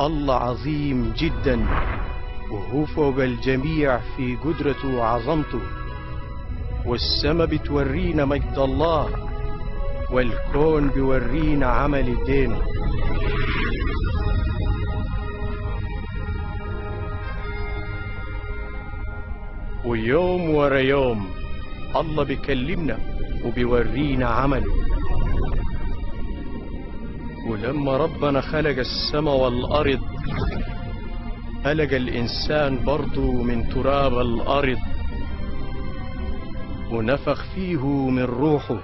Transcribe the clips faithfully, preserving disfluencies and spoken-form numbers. الله عظيم جدا وهو فوق الجميع في قدرته وعظمته، والسما بتورينا مجد الله والكون بيورينا عمل ايدينا. ويوم ورا يوم الله بيكلمنا وبيورينا عمله. ولما ربنا خلق السما والأرض خلق الإنسان برضو من تراب الأرض ونفخ فيه من روحه،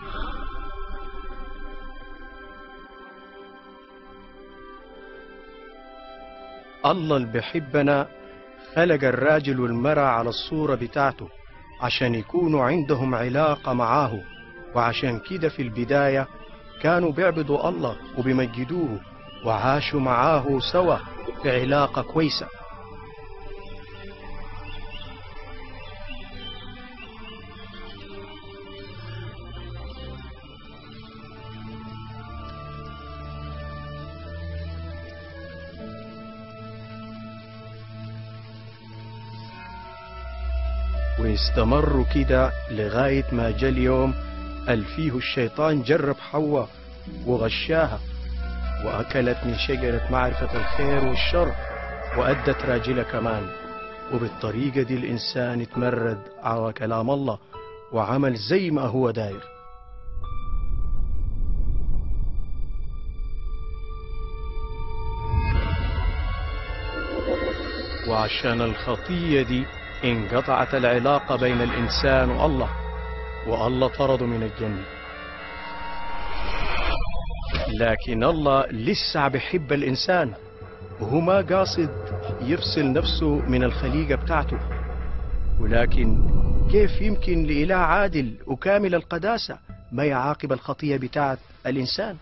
الله اللي بيحبنا خلق الراجل والمرأة على الصورة بتاعته عشان يكونوا عندهم علاقة معاه، وعشان كده في البداية كانوا بيعبدوا الله وبيمجدوه وعاشوا معاه سوا في علاقة كويسة. واستمروا كده لغاية ما جاء اليوم قال فيه الشيطان جرب حواء وغشاها وأكلت من شجرة معرفة الخير والشر وأدت راجلة كمان، وبالطريقة دي الإنسان اتمرد على كلام الله وعمل زي ما هو داير. وعشان الخطية دي انقطعت العلاقة بين الإنسان والله، والله طرده من الجنة. لكن الله لسه بيحب الإنسان وهو ما قاصد يفصل نفسه من الخليقة بتاعته، ولكن كيف يمكن لإله عادل وكامل القداسة ما يعاقب الخطية بتاعت الإنسان؟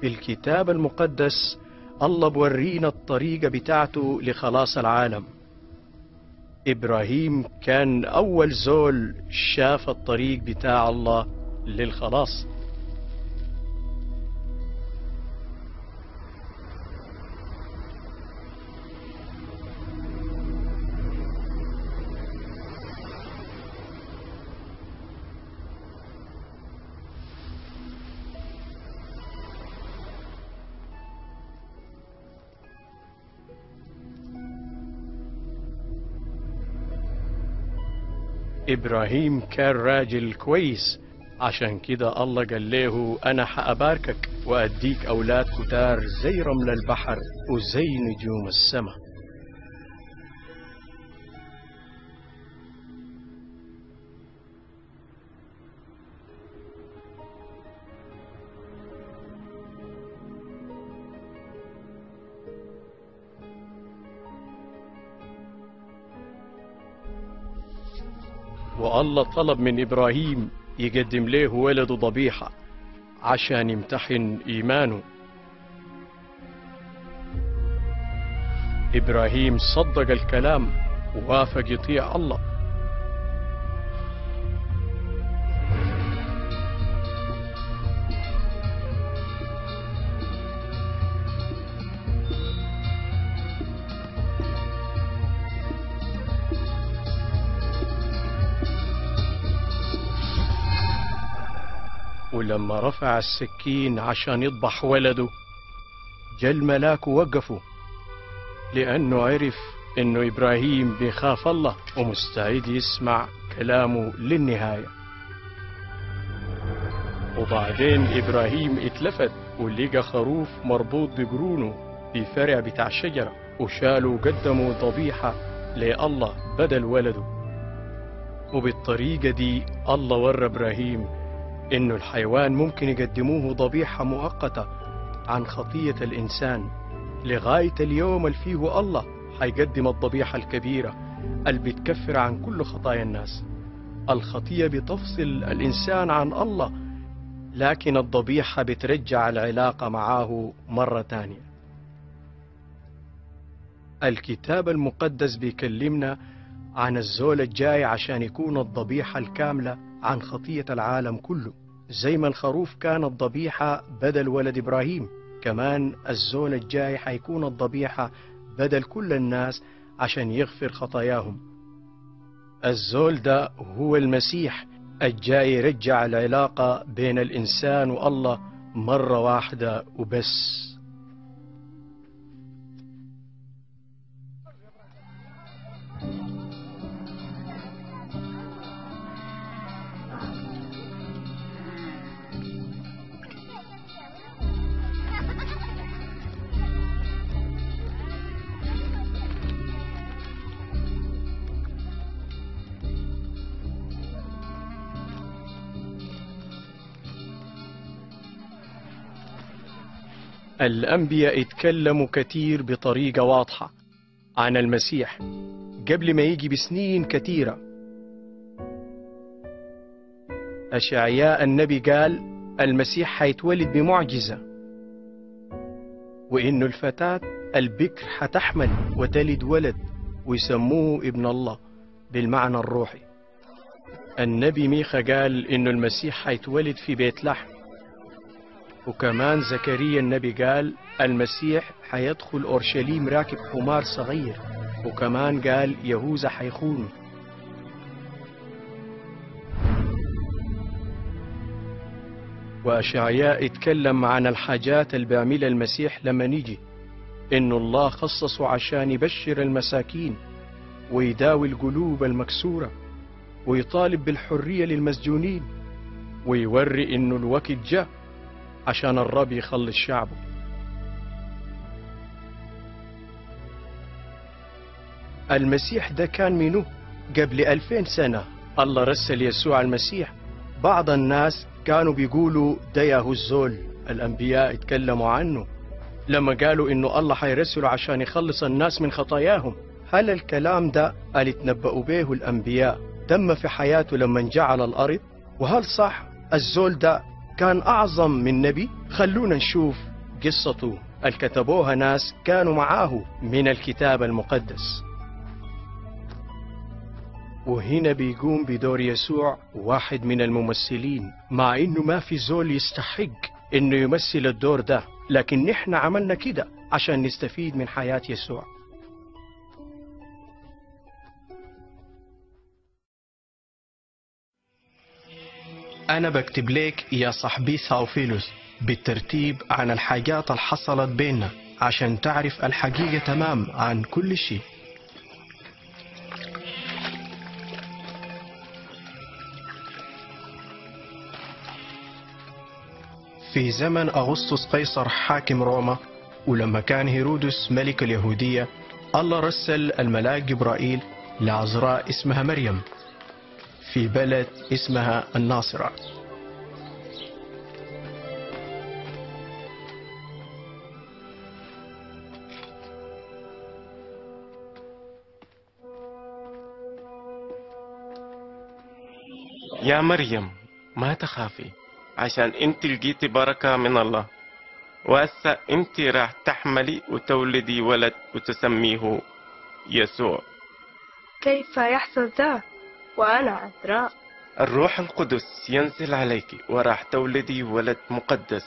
في الكتاب المقدس الله بورينا الطريقة بتاعته لخلاص العالم. إبراهيم كان أول زول شاف الطريق بتاع الله للخلاص. إبراهيم كان راجل كويس، عشان كده الله قال له أنا حأباركك وأديك أولاد كتار زي رمل البحر وزي نجوم السماء. والله طلب من إبراهيم يقدم له ولده ضبيحة عشان يمتحن إيمانه. إبراهيم صدق الكلام ووافق يطيع الله. ولما رفع السكين عشان يذبح ولده جا الملاك ووقفه، لأنه عرف إنه إبراهيم بيخاف الله ومستعد يسمع كلامه للنهاية. وبعدين إبراهيم اتلفت ولقى خروف مربوط بجرونه في فرع بتاع شجرة، وشالوا وقدموا ضبيحة لله بدل ولده. وبالطريقة دي الله ورى إبراهيم إنه الحيوان ممكن يقدموه ضبيحة مؤقتة عن خطية الإنسان لغاية اليوم اللي فيه الله هيقدم الضبيحة الكبيرة اللي بتكفر عن كل خطايا الناس. الخطية بتفصل الإنسان عن الله، لكن الضبيحة بترجع العلاقة معاه مرة تانية. الكتاب المقدس بيكلمنا عن الزول الجاي عشان يكون الضبيحة الكاملة عن خطية العالم كله، زي ما الخروف كان الضبيحة بدل ولد إبراهيم، كمان الزون الجاي حيكون الضبيحة بدل كل الناس عشان يغفر خطاياهم. الزول ده هو المسيح الجاي يرجع العلاقة بين الإنسان والله مرة واحدة وبس. الأنبياء اتكلموا كتير بطريقة واضحة عن المسيح قبل ما يجي بسنين كتيرة. أشعياء النبي قال المسيح حيتولد بمعجزة، وإنه الفتاة البكر حتحمل وتلد ولد ويسموه ابن الله بالمعنى الروحي. النبي ميخا قال إنه المسيح حيتولد في بيت لحم، وكمان زكريا النبي قال المسيح حيدخل أورشليم راكب حمار صغير، وكمان قال يهوذا حيخونه. وأشعياء اتكلم عن الحاجات اللي بيعملها المسيح لما نيجي، إنه الله خصصه عشان يبشر المساكين ويداوي القلوب المكسورة ويطالب بالحرية للمسجونين ويوري إنه الوقت جاء عشان الرب يخلص شعبه. المسيح ده كان منه قبل ألفين سنة. الله رسل يسوع المسيح. بعض الناس كانوا بيقولوا ده ياهو الزول الأنبياء اتكلموا عنه لما قالوا إنه الله حيرسله عشان يخلص الناس من خطاياهم. هل الكلام ده اللي تنبأوا به الأنبياء تم في حياته لما جاء على الأرض؟ وهل صح الزول ده كان أعظم من نبي؟ خلونا نشوف قصته الكتبوها ناس كانوا معاه من الكتاب المقدس. وهنا بيقوم بدور يسوع واحد من الممثلين، مع إنه ما في زول يستحق إنه يمثل الدور ده، لكن نحن عملنا كده عشان نستفيد من حياة يسوع. أنا بكتب ليك يا صاحبي ساوفيلوس بالترتيب عن الحاجات اللي حصلت بيننا عشان تعرف الحقيقة تمام عن كل شيء. في زمن أغسطس قيصر حاكم روما، ولما كان هيرودس ملك اليهودية، الله رسل الملاك جبرائيل لعذراء اسمها مريم في بلد اسمها الناصرة. يا مريم ما تخافي عشان انت لقيتي بركة من الله، وهسه انت راح تحملي وتولدي ولد وتسميه يسوع. كيف يحصل ذا وأنا عذراء؟ الروح القدس ينزل عليك وراح تولدي ولد مقدس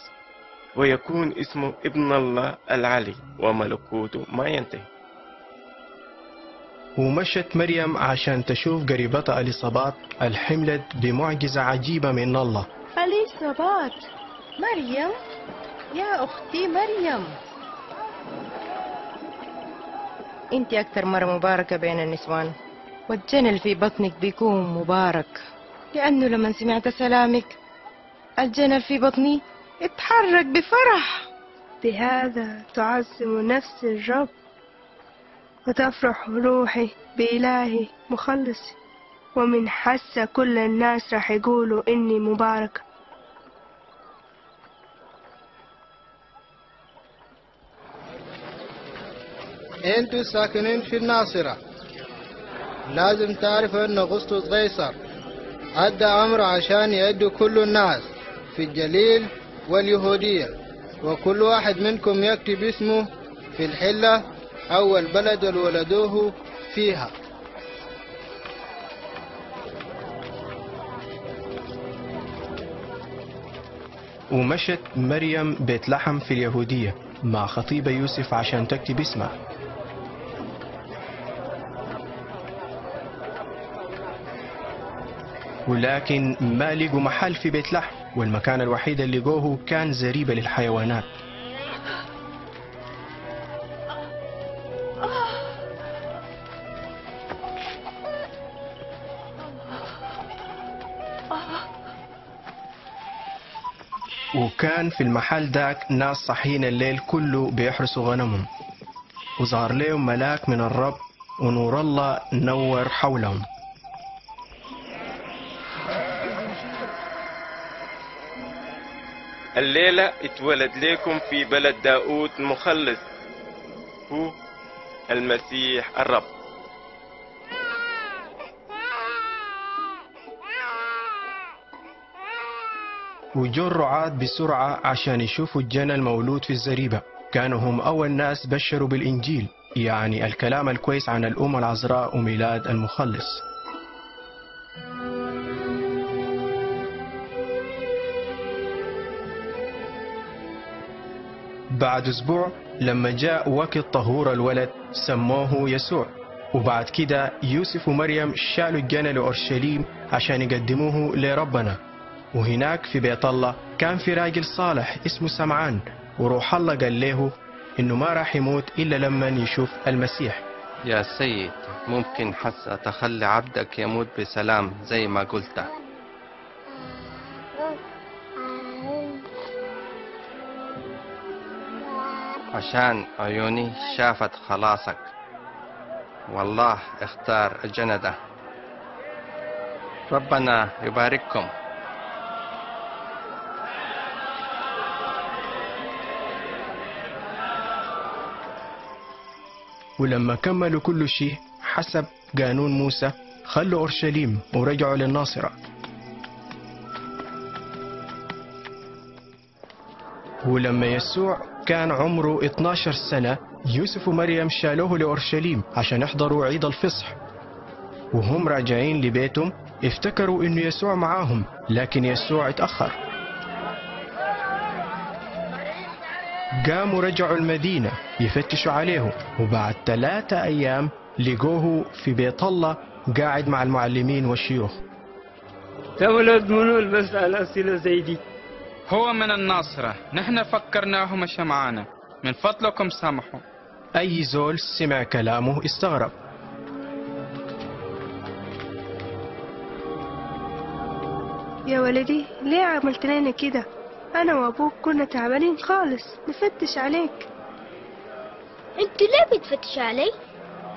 ويكون اسمه ابن الله العلي وملكوته ما ينتهي. ومشت مريم عشان تشوف قريبتها إليصابات الحملت بمعجزة عجيبة من الله. إليصابات مريم يا أختي مريم، أنت أكثر مرة مباركة بين النسوان، والجنل في بطنك بيكون مبارك، لأنه لما سمعت سلامك الجنل في بطني اتحرك بفرح. بهذا تعظم نفس الرب وتفرح روحي بإلهي مخلصي، ومن حسة كل الناس راح يقولوا إني مباركة. أنتوا ساكنين في الناصرة لازم تعرفوا أن أغسطس قيصر أدى أمر عشان يأدوا كل الناس في الجليل واليهودية، وكل واحد منكم يكتب اسمه في الحلة أو البلد اللي ولدوه فيها. ومشت مريم بيت لحم في اليهودية مع خطيبة يوسف عشان تكتب اسمها. ولكن ما لقوا محل في بيت لحم، والمكان الوحيد اللي لقوه كان زريبة للحيوانات. وكان في المحل داك ناس صحيين الليل كله بيحرسوا غنمهم، وظهر لهم ملاك من الرب ونور الله نور حولهم. الليلة اتولد لكم في بلد داود مخلص، هو المسيح الرب. وجو الرعاة بسرعة عشان يشوفوا الجنة المولود في الزريبة. كانوا هم أول ناس بشروا بالإنجيل، يعني الكلام الكويس عن الأمة العذراء وميلاد المخلص. بعد أسبوع لما جاء وقت طهور الولد سموه يسوع. وبعد كده يوسف ومريم شالوا الجنة لأورشليم عشان يقدموه لربنا. وهناك في بيت الله كان في راجل صالح اسمه سمعان، وروح الله قال له إنه ما راح يموت إلا لما يشوف المسيح. يا سيد، ممكن حتى تخلي عبدك يموت بسلام زي ما قلت. عشان عيوني شافت خلاصك، والله اختار الجنة ده. ربنا يبارككم. ولما كملوا كل شيء حسب قانون موسى خلوا أورشليم ورجعوا للناصرة. ولما يسوع كان عمره اثناشر سنة يوسف ومريم شالوه لأورشليم عشان يحضروا عيد الفصح. وهم راجعين لبيتهم افتكروا إنه يسوع معاهم، لكن يسوع اتأخر. قاموا رجعوا المدينة يفتشوا عليه، وبعد ثلاثة أيام لقوه في بيت الله قاعد مع المعلمين والشيوخ. تولد منو المسألة أسئلة زي دي؟ هو من الناصرة، نحن فكرناه مشى معانا، من فضلكم سامحوا. أي زول سمع كلامه استغرب. يا ولدي ليه عملت لنا كده؟ أنا وأبوك كنا تعبانين خالص نفتش عليك. أنتوا ليه بتفتشوا علي؟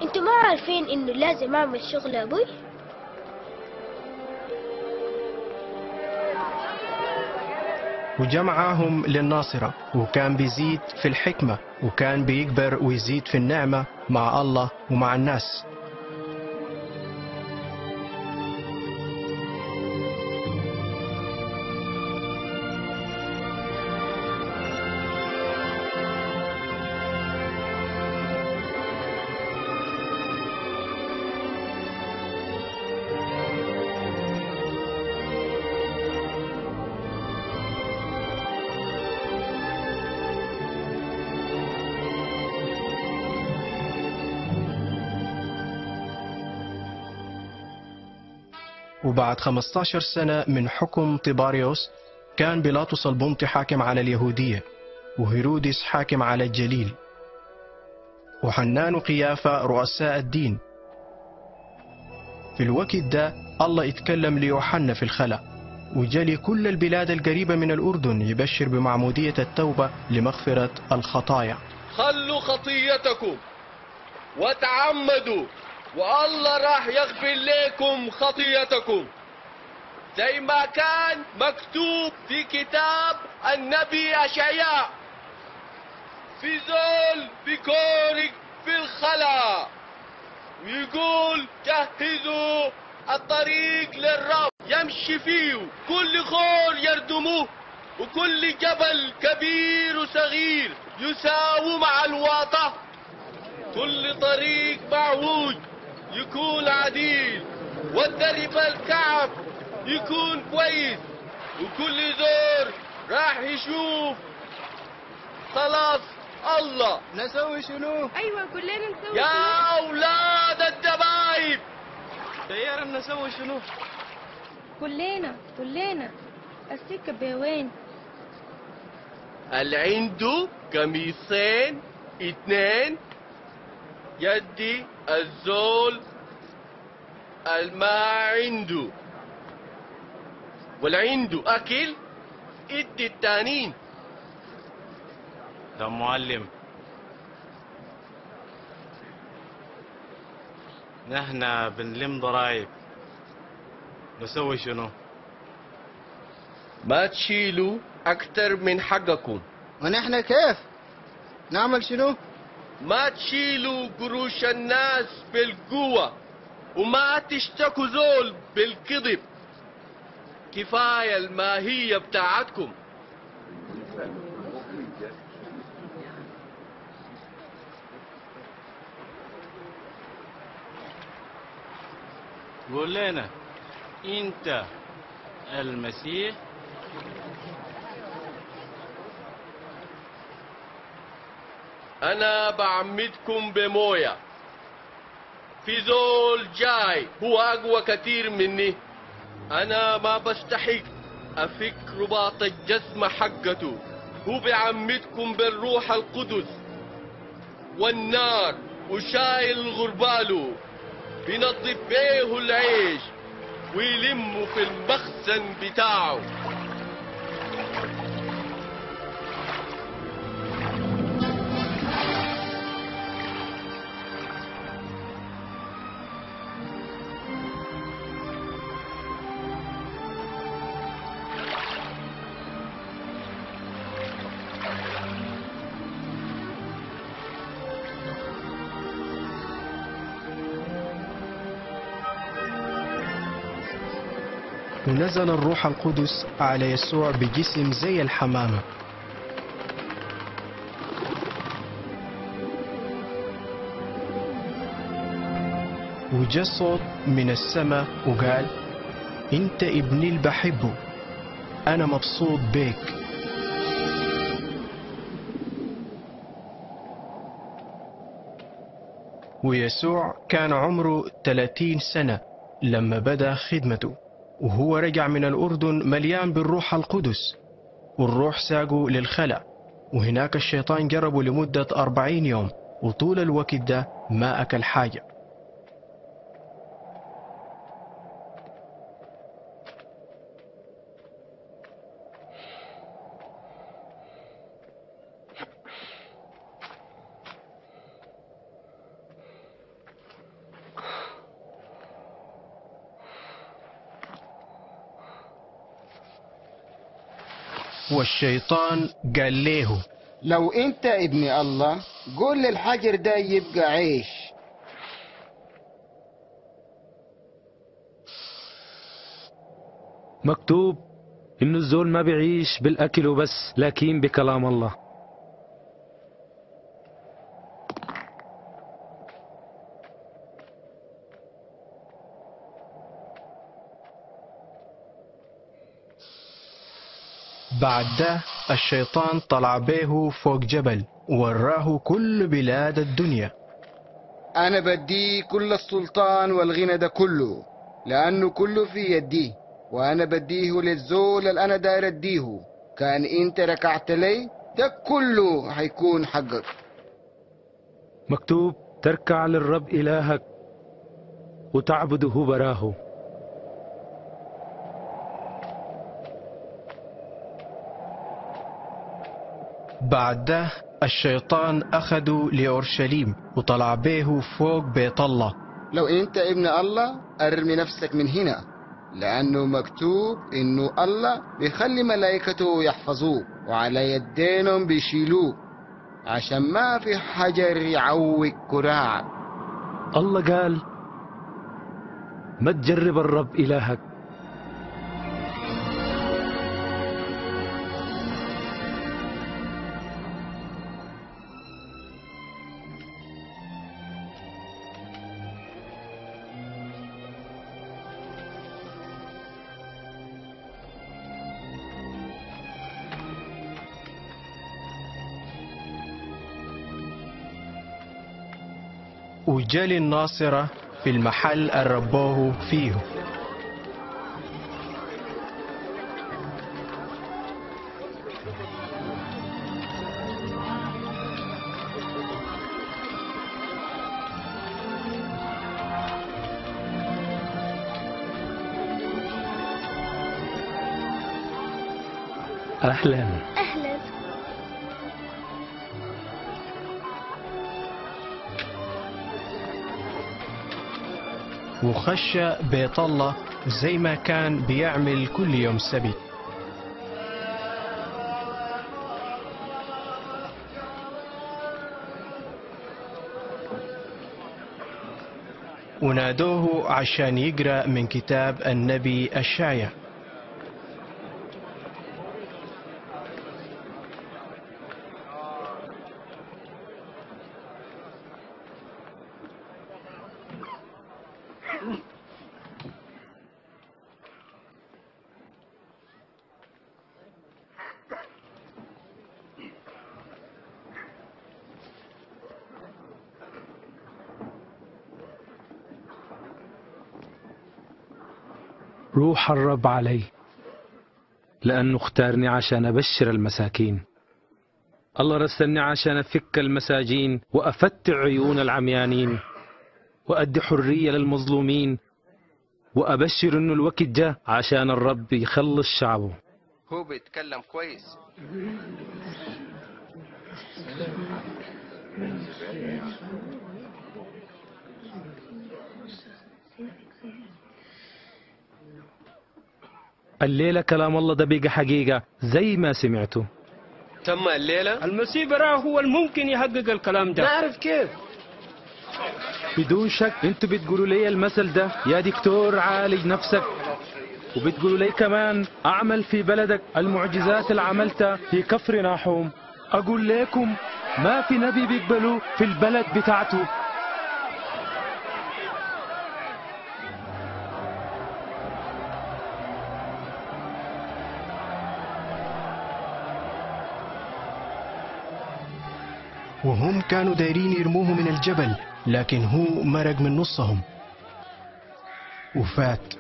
أنتوا ما عارفين إنه لازم أعمل شغل أبوي؟ وجمعهم للناصرة، وكان بيزيد في الحكمة، وكان بيكبر ويزيد في النعمة مع الله ومع الناس. وبعد خمسة عشر سنة من حكم طباريوس كان بيلاطس البنطي حاكم على اليهودية، وهيرودس حاكم على الجليل، وحنان وقيافة رؤساء الدين. في الوقت ده الله اتكلم ليوحنا في الخلا، وجلي كل البلاد القريبة من الأردن يبشر بمعمودية التوبة لمغفرة الخطايا. خلوا خطيتكم وتعمدوا والله راح يغفر لكم خطيتكم، زي ما كان مكتوب في كتاب النبي أشعياء. في زول بيكورك في الخلا ويقول جهزوا الطريق للرب يمشي فيه، كل خور يردموه وكل جبل كبير وصغير يساووا مع الواطة، كل طريق معوج يكون عديل والدرب الكعب يكون كويس، وكل زور راح يشوف خلاص الله. نسوي شنو؟ ايوه كلنا نسوي يا شنو؟ اولاد الدبايب تيار نسوي شنو؟ كلنا كلنا السكة بهوان. اللي عنده قميصين اتنين يدي الزول الما عنده، واللي عنده اكل ادي التانين. ده معلم، نحن بنلم ضرايب نسوي شنو؟ ما تشيلوا أكتر من حقكم. ونحن كيف؟ نعمل شنو؟ ما تشيلوا قروش الناس بالقوة وما تشتكوا زول بالكذب، كفاية الماهية بتاعتكم. قول لنا انت المسيح؟ انا بعمدكم بمويه، في زول جاي هو اقوى كتير مني، انا ما بستحق افك رباط الجسم حقته. هو بعمدكم بالروح القدس والنار وشايل غرباله، بينظف بيه العيش ويلمه في المخزن بتاعه. نزل الروح القدس على يسوع بجسم زي الحمامة. وجاء صوت من السماء وقال: أنت ابني اللي بحبه، أنا مبسوط بيك. ويسوع كان عمره ثلاثين سنة لما بدأ خدمته، وهو رجع من الأردن مليان بالروح القدس، والروح ساقه للخلا، وهناك الشيطان جربه لمدة أربعين يوم، وطول الوقت ده ما أكل حاجة. والشيطان قال له: لو انت ابن الله قول للحجر ده يبقى عيش. مكتوب انه الزول ما بيعيش بالاكل وبس، لكن بكلام الله. بعد ده الشيطان طلع بيه فوق جبل وراه كل بلاد الدنيا. أنا بدي كل السلطان والغنى ده كله، لأنه كله في يدي، وأنا بديه للزول اللي أنا داير أديه. كان أنت ركعت لي ده كله هيكون حقك. مكتوب: تركع للرب إلهك وتعبده براه. بعد ده الشيطان أخده لأورشليم وطلع بيه فوق بيت الله. لو أنت ابن الله أرمي نفسك من هنا، لأنه مكتوب إنه الله بيخلي ملائكته يحفظوه وعلى يدينهم بيشيلوه، عشان ما في حجر يعوج كراعك. الله قال: ما تجرب الرب إلهك. وجال الناصرة في المحل الرباه فيه. أهلا. أهلا. وخش بيت الله زي ما كان بيعمل كل يوم سبت. ونادوه عشان يقرأ من كتاب النبي أشعيا. روح الرب علي لأنه اختارني عشان أبشر المساكين. الله رسلني عشان أفك المساجين وأفتح عيون العميانين وأدي حرية للمظلومين وأبشر إنه الوقت جاء عشان الرب يخلص شعبه. هو بيتكلم كويس. الليلة كلام الله ده بيجي حقيقة زي ما سمعته. تم الليلة المسيح براه هو الممكن يحقق الكلام ده. نعرف كيف؟ بدون شك. انتوا بتقولوا لي المثل ده يا دكتور عالج نفسك، وبتقولوا لي كمان اعمل في بلدك المعجزات اللي عملتها في كفر ناحوم. اقول لكم ما في نبي بيقبلوا في البلد بتاعته. وهم كانوا دايرين يرموه من الجبل، لكن هو مرق من نصهم وفات.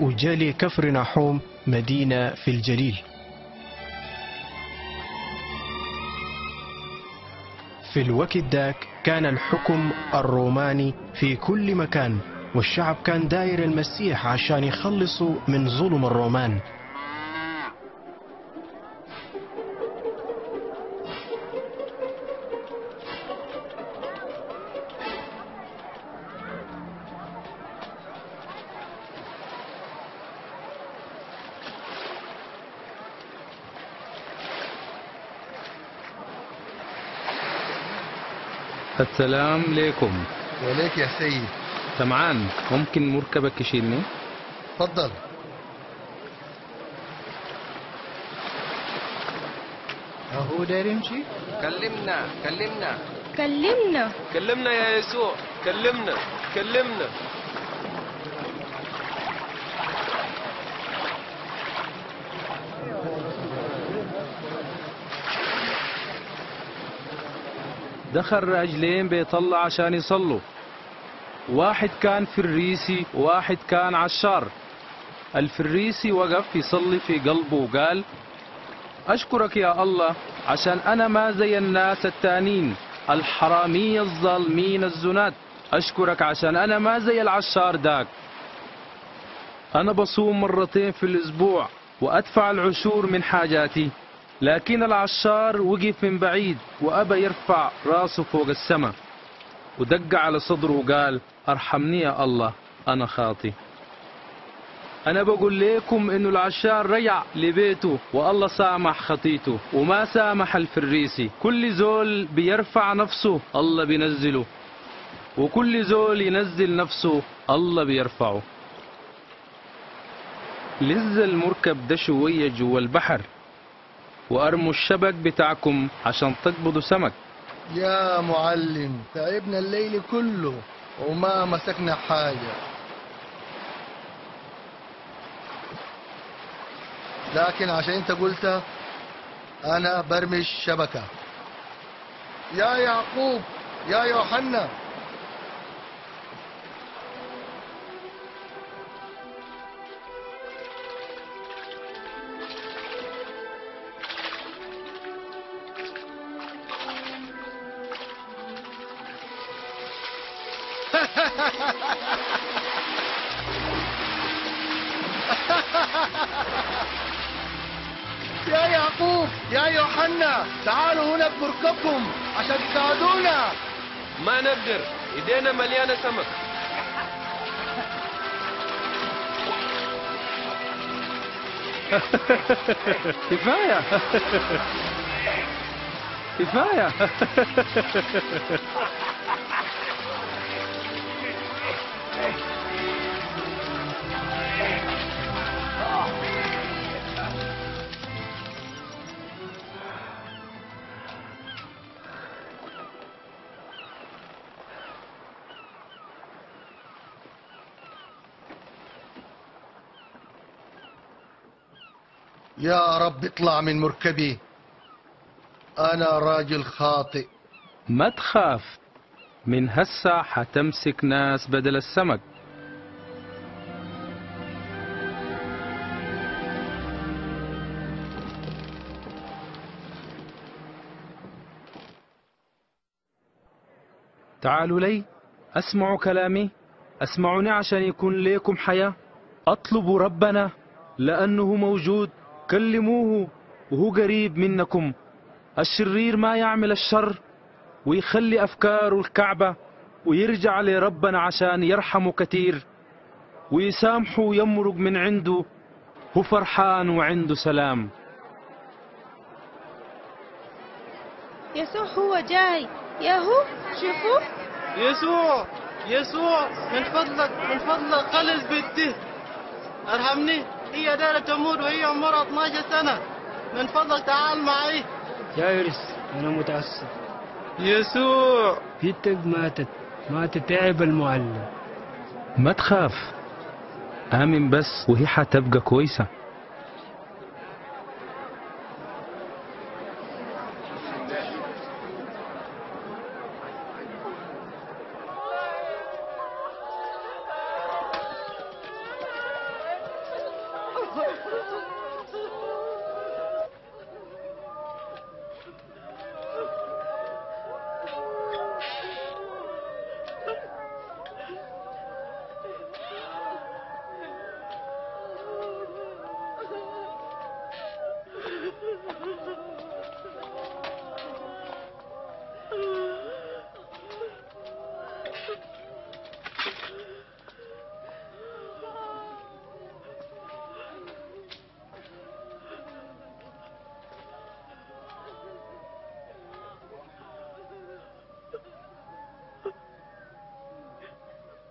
وجالي كفر نحوم مدينة في الجليل في الوقت ذاك. كان الحكم الروماني في كل مكان، والشعب كان داير المسيح عشان يخلصوا من ظلم الرومان. السلام عليكم. وعليك يا سيد. سمعان، ممكن مركبك يشيلني؟ تفضل. هو داير يمشي؟ كلمنا كلمنا كلمنا كلمنا يا يسوع، كلمنا كلمنا. دخل رجلين بيطلع عشان يصلوا، واحد كان فريسي وواحد كان عشار. الفريسي وقف يصلي في قلبه وقال: أشكرك يا الله عشان أنا ما زي الناس التانين الحرامية الظالمين الزنات. أشكرك عشان أنا ما زي العشار داك. أنا بصوم مرتين في الأسبوع وأدفع العشور من حاجاتي، لكن العشار وقف من بعيد وأبى يرفع راسه فوق السماء، ودق على صدره وقال: ارحمني يا الله انا خاطي. انا بقول لكم انه العشار رجع لبيته والله سامح خطيته، وما سامح الفريسي. كل زول بيرفع نفسه الله بينزله، وكل زول ينزل نفسه الله بيرفعه. لز المركب ده شويه جوا البحر، وارموا الشبك بتاعكم عشان تقبضوا سمك. يا معلم، تعبنا الليل كله وما مسكنا حاجة. لكن عشان انت قلت انا برمي الشبكة. يا يعقوب يا يوحنا يا يعقوب يا يوحنا تعالوا هنا بمركبكم عشان تساعدونا. ما نقدر، ايدينا مليانه سمك. كفايه كفايه. يا رب اطلع من مركبي، أنا راجل خاطئ. ما تخاف، من هسا حتمسك ناس بدل السمك. تعالوا لي، أسمعوا كلامي، أسمعوني عشان يكون ليكم حياة. أطلبوا ربنا لأنه موجود، كلموه وهو قريب منكم. الشرير ما يعمل الشر ويخلي أفكاره الكعبة ويرجع لربنا عشان يرحمه كتير ويسامحه ويمرق من عنده، هو فرحان وعنده سلام. يسوع هو جاي، ياهو شوفوه. يسوع يسوع من فضلك من فضلك خلص بنتي، ارحمني، هي دارت تموت وهي عمرها اثني عشر سنة، من فضلك تعال معي. يا يونس أنا متأسف. يسوع بنتك ماتت، ماتت تعب المعلم. ما تخاف، آمن بس وهي حتبقى كويسة.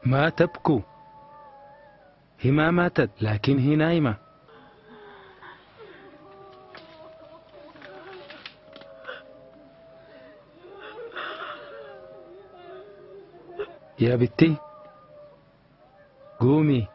ما تبكوا، هي ما ماتت لكن هي نايمة. يا بنتي قومي.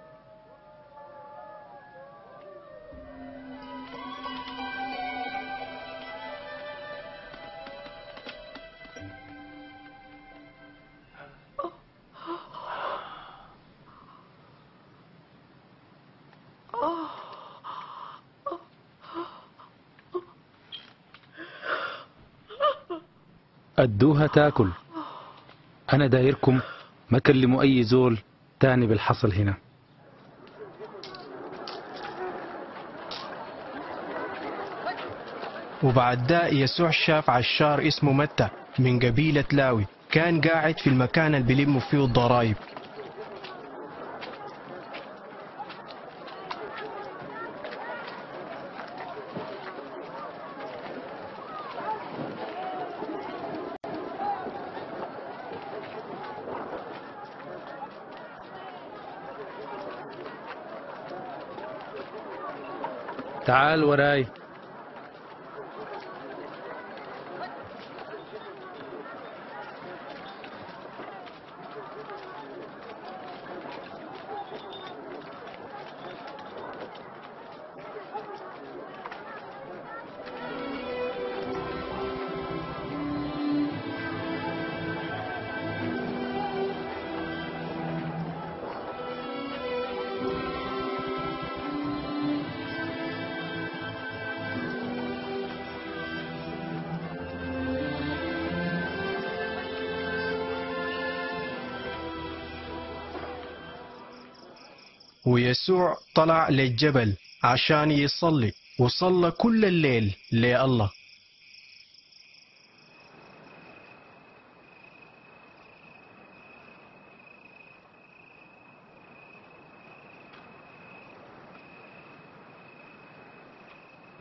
ادوها تاكل، انا دايركم ما كلموا اي زول تاني بالحصل هنا. وبعد ده يسوع شاف عشار اسمه متى من قبيلة لاوي، كان قاعد في المكان اللي بيلموا فيه الضرايب. تعال وراي. ويسوع طلع للجبل عشان يصلي، وصلى كل الليل لله.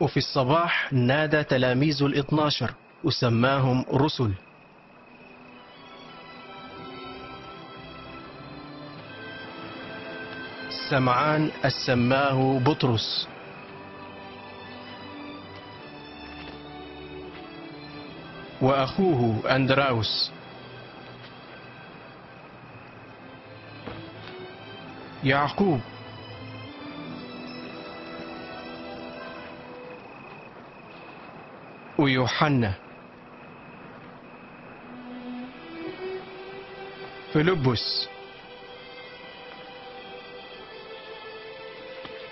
وفي الصباح نادى تلاميذه الاثناشر وسماهم رسل. سمعان السماه بطرس، وأخوه أندراوس، يعقوب، ويوحنا، فيلبس،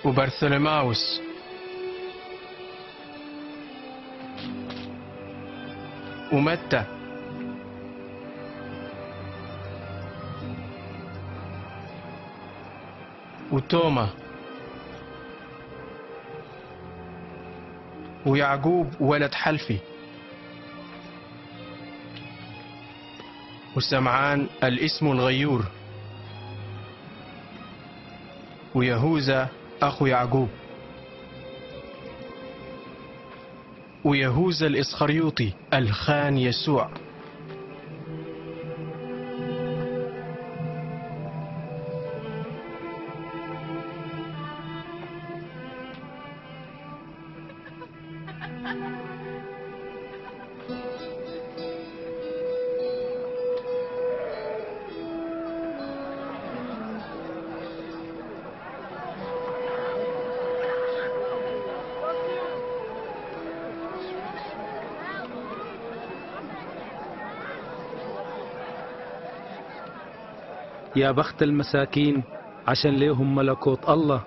وبرثلماوس، ومتى، وتوما، ويعقوب ولد حلفي، وسمعان الاسم الغيور، ويهوذا أخو يعقوب، ويهوذا الإسخريوطي الخان يسوع، يا بخت المساكين عشان ليهم ملكوت الله،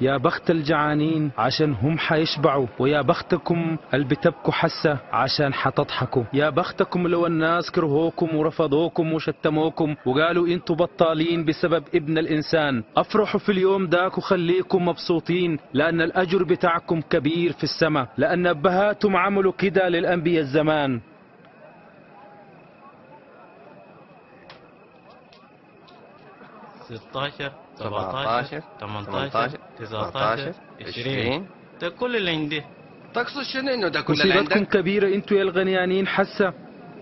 يا بخت الجعانين عشان هم حيشبعوا، ويا بختكم اللي بتبكوا حسه عشان حتضحكوا، يا بختكم لو الناس كرهوكم ورفضوكم وشتموكم وقالوا انتوا بطالين بسبب ابن الانسان. افرحوا في اليوم داك وخليكم مبسوطين، لان الاجر بتاعكم كبير في السماء، لان ابهاتم عملوا كده للانبياء الزمان. ستة عشر سبعة عشر ثمانية عشر تسعة عشر عشرين، ده كل اللي عندي. تقصد شنو انه ده كل اللي عندك؟ مصيبتكم كبيرة انتوا يا الغنيانين حسة،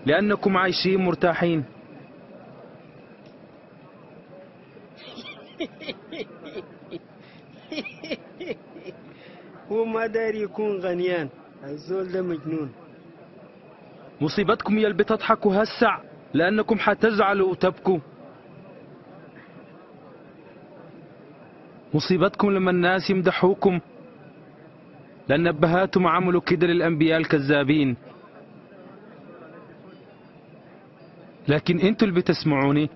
لأنكم عايشين مرتاحين. هو ما داري يكون غنيان، الزول ده مجنون. مصيبتكم يا اللي بتضحكوا هسع، لأنكم حتزعلوا وتبكوا. مصيبتكم لما الناس يمدحوكم، لأن أبهاتهم عملوا كده للأنبياء الكذابين. لكن أنتوا اللي بتسمعوني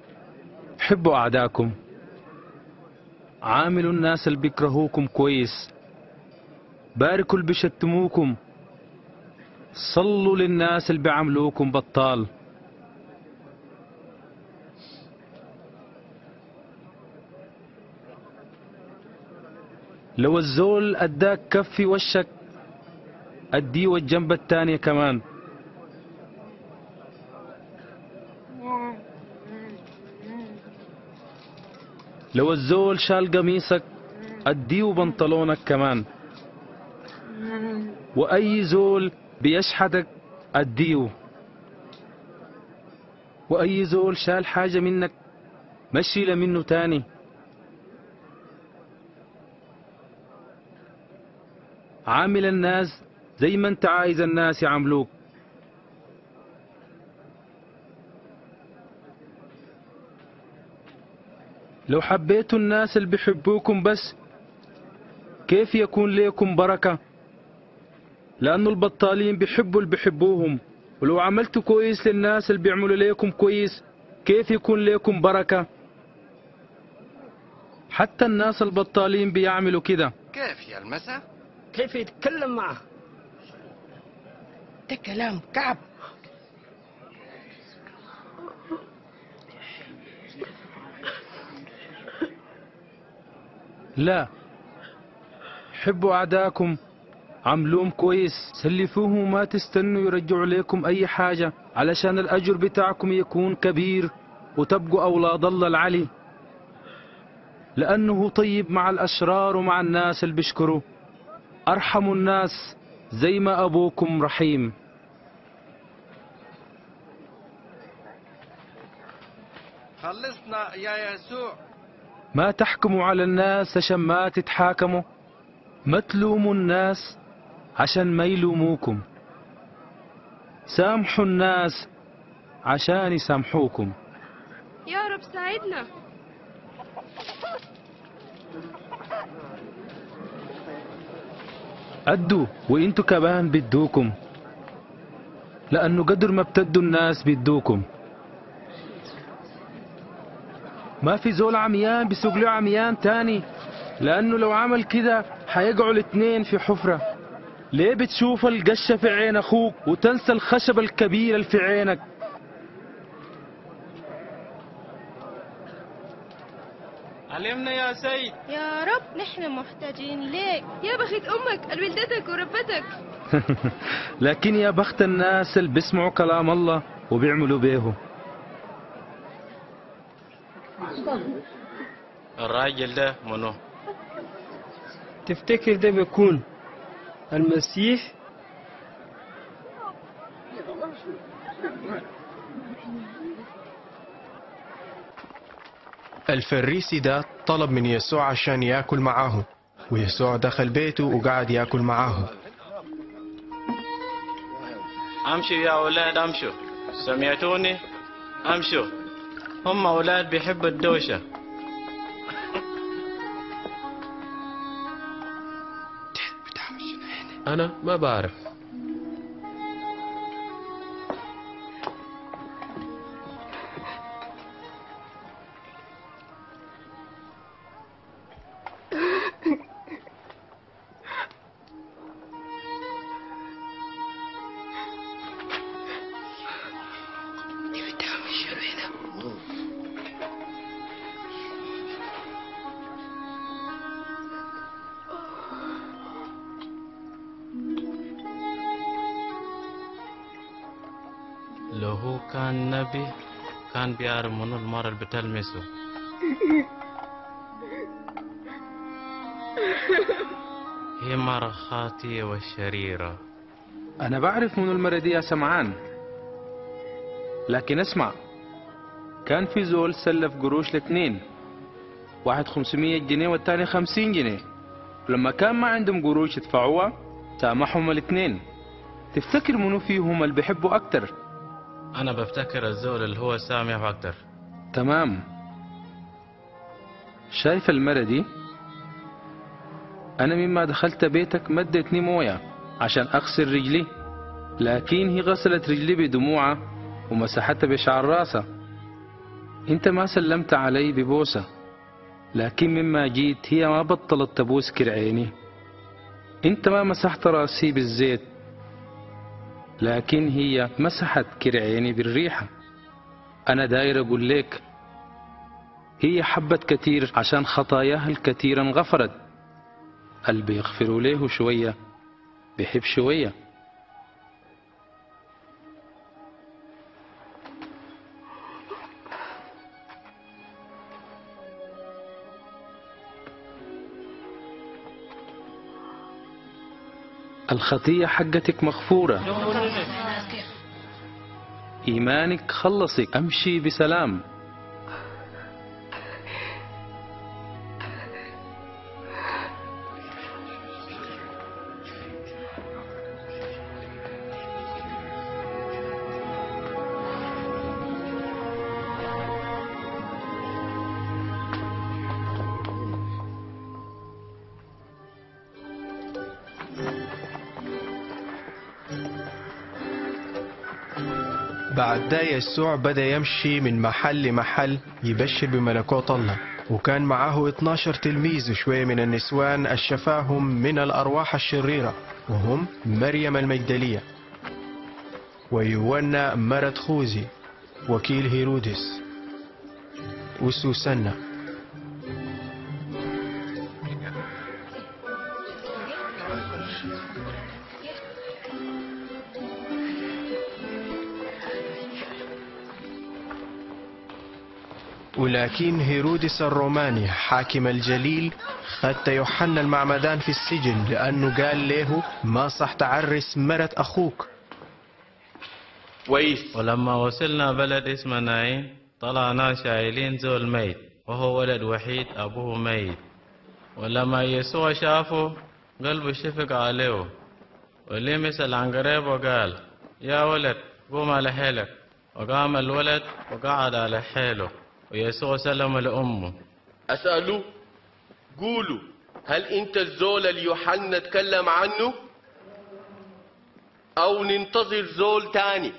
حبوا أعداءكم، عاملوا الناس اللي بيكرهوكم كويس، باركوا اللي بيشتموكم، صلوا للناس اللي بيعملوكم بطال. لو الزول اداك كف في وشك اديه والجنب الثانية كمان. لو الزول شال قميصك اديه وبنطلونك كمان. واي زول بيشحتك اديه، واي زول شال حاجة منك مشيله منه تاني. عامل الناس زي ما انت عايز الناس يعاملوك. لو حبيتوا الناس اللي بيحبوكم بس كيف يكون ليكم بركة، لأنه البطالين بيحبوا اللي بيحبوهم. ولو عملتوا كويس للناس اللي بيعملوا ليكم كويس كيف يكون ليكم بركة؟ حتى الناس البطالين بيعملوا كده. كيف يلمسها؟ كيف يتكلم معه؟ ده كلام كعب. لا، حبوا أعداءكم، عملوهم كويس، سلفوهم وما تستنوا يرجعوا لكم أي حاجة، علشان الأجر بتاعكم يكون كبير وتبقوا أولاد الله العلي، لأنه طيب مع الأشرار ومع الناس اللي بيشكروا، أرحموا الناس زي ما أبوكم رحيم. خلصنا يا يسوع. ما تحكموا على الناس عشان ما تتحاكموا، ما تلوموا الناس عشان ما يلوموكم، سامحوا الناس عشان يسامحوكم. يا رب ساعدنا. أدوا وإنتوا كمان بدوكم، لأنه قدر ما بتدوا الناس بدوكم. ما في زول عميان بيسوق له عميان تاني، لأنه لو عمل كده هيقعوا الاثنين في حفرة. ليه بتشوف القشة في عين أخوك وتنسى الخشبة الكبيرة اللي في عينك؟ علمنا يا سيد. يا رب نحن محتاجين ليك. يا بخت أمك لولدتك وربتك. لكن يا بخت الناس اللي بيسمعوا كلام الله وبيعملوا بيه. الراجل ده منو؟ تفتكر ده بيكون المسيح؟ الفريسي ده طلب من يسوع عشان ياكل معاه، ويسوع دخل بيته وقعد ياكل معاه. امشوا يا اولاد امشوا، سمعتوني؟ امشوا، هم اولاد بيحبوا الدوشه. انا ما بعرف. بيعرف منو المرة اللي بتلمسه؟ هي مرة خاطئة وشريرة. أنا بعرف منو المرة دي يا سمعان، لكن اسمع، كان في زول سلف قروش لاثنين، واحد خمسمية جنيه والتاني خمسين جنيه، ولما كان ما عندهم قروش يدفعوها سامحهم الاثنين. تفتكر منو فيهم اللي بيحبوا أكتر؟ أنا بفتكر الزول اللي هو سامح أكتر. تمام. شايف المرة دي؟ أنا مما دخلت بيتك ما اديتني موية عشان أغسل رجلي، لكن هي غسلت رجلي بدموعها ومسحتها بشعر راسها. أنت ما سلمت علي ببوسة، لكن مما جيت هي ما بطلت تبوس كرعيني. أنت ما مسحت راسي بالزيت، لكن هي مسحت كرعيني بالريحة. أنا داير أقول لك، هي حبت كتير عشان خطاياها الكثيرة انغفرت. اللي بيغفروا له شوية بيحب شوية. الخطية حقتك مغفورة، إيمانك خلصك، أمشي بسلام. بعد ده يسوع بدأ يمشي من محل لمحل يبشر بملكوت الله، وكان معه اثني عشر تلميذ وشوية من النسوان أشفاهم من الأرواح الشريرة، وهم مريم المجدلية ويونا مرت خوزي وكيل هيرودس وسوسنة ولكن هيرودس الروماني حاكم الجليل حتى يوحنا المعمدان في السجن لأنه قال له ما صح تعرس مرت أخوك. كويس. ولما وصلنا بلد اسمه ناين طلعنا شايلين زول ميت وهو ولد وحيد أبوه ميت، ولما يسوع شافه قلبه شفق عليه ولمس العنقريب وقال يا ولد قوم على حيلك، وقام الولد وقعد على حيله ويسوع سلم لأمه. أسألوا قولوا هل أنت الزول اللي يوحنا تكلم عنه أو ننتظر زول تاني؟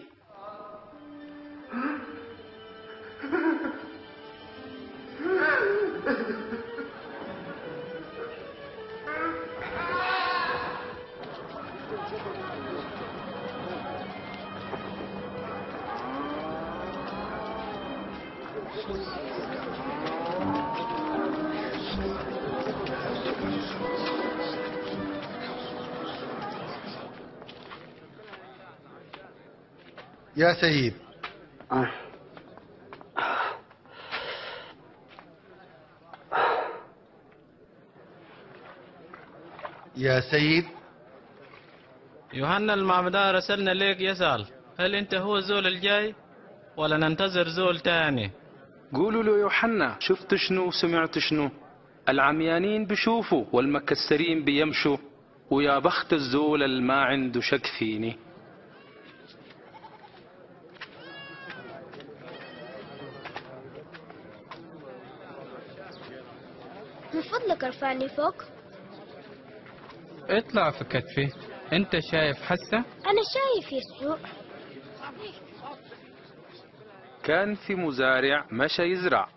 يا سيد آه. يا سيد يوحنا المعمدان رسلنا ليك يسأل هل انت هو زول الجاي ولا ننتظر زول تاني؟ قولوا له يوحنا شفت شنو سمعت شنو، العميانين بشوفوا والمكسرين بيمشوا، ويا بخت الزول اللي ما عنده شك فيني. من فضلك ارفعني فوق. اطلع في كتفي. انت شايف حسه؟ انا شايف يسوع. كان في مزارع مشى يزرع،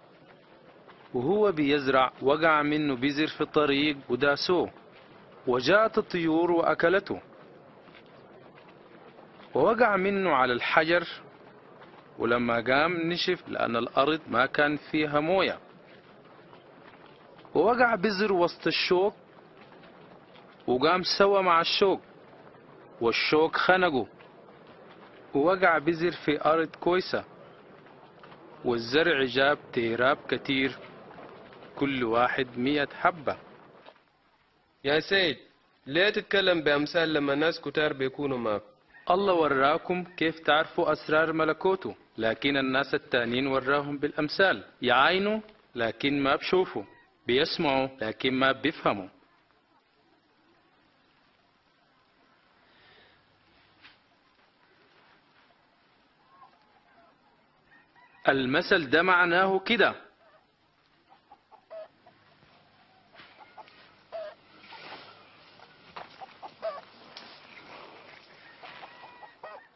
وهو بيزرع وقع منه بذر في الطريق وداسوه، وجاءت الطيور واكلته، ووقع منه على الحجر، ولما قام نشف لان الارض ما كان فيها مويه، ووقع بذر وسط الشوك وقام سوا مع الشوك، والشوك خنقه، ووقع بذر في أرض كويسة، والزرع جاب تيراب كتير كل واحد مية حبة. يا سيد ليه تتكلم بأمثال لما الناس كتار بيكونوا معك؟ الله وراكم كيف تعرفوا أسرار ملكوته، لكن الناس التانين وراهم بالأمثال، يعاينوا لكن ما بشوفوا، بيسمعوا لكن ما بيفهموا. المثل ده معناه كده.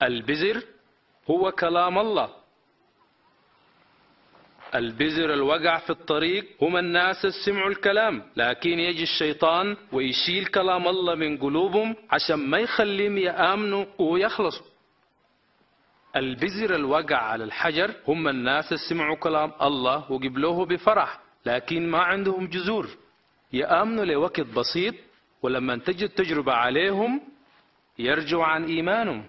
البذر هو كلام الله، البذر الوقع في الطريق هم الناس اللي سمعوا الكلام، لكن يجي الشيطان ويشيل كلام الله من قلوبهم عشان ما يخليهم يآمنوا ويخلصوا. البذر الوقع على الحجر هم الناس اللي سمعوا كلام الله وقبلوه بفرح، لكن ما عندهم جذور، يآمنوا لوقت بسيط ولما تجي التجربة عليهم يرجعوا عن إيمانهم.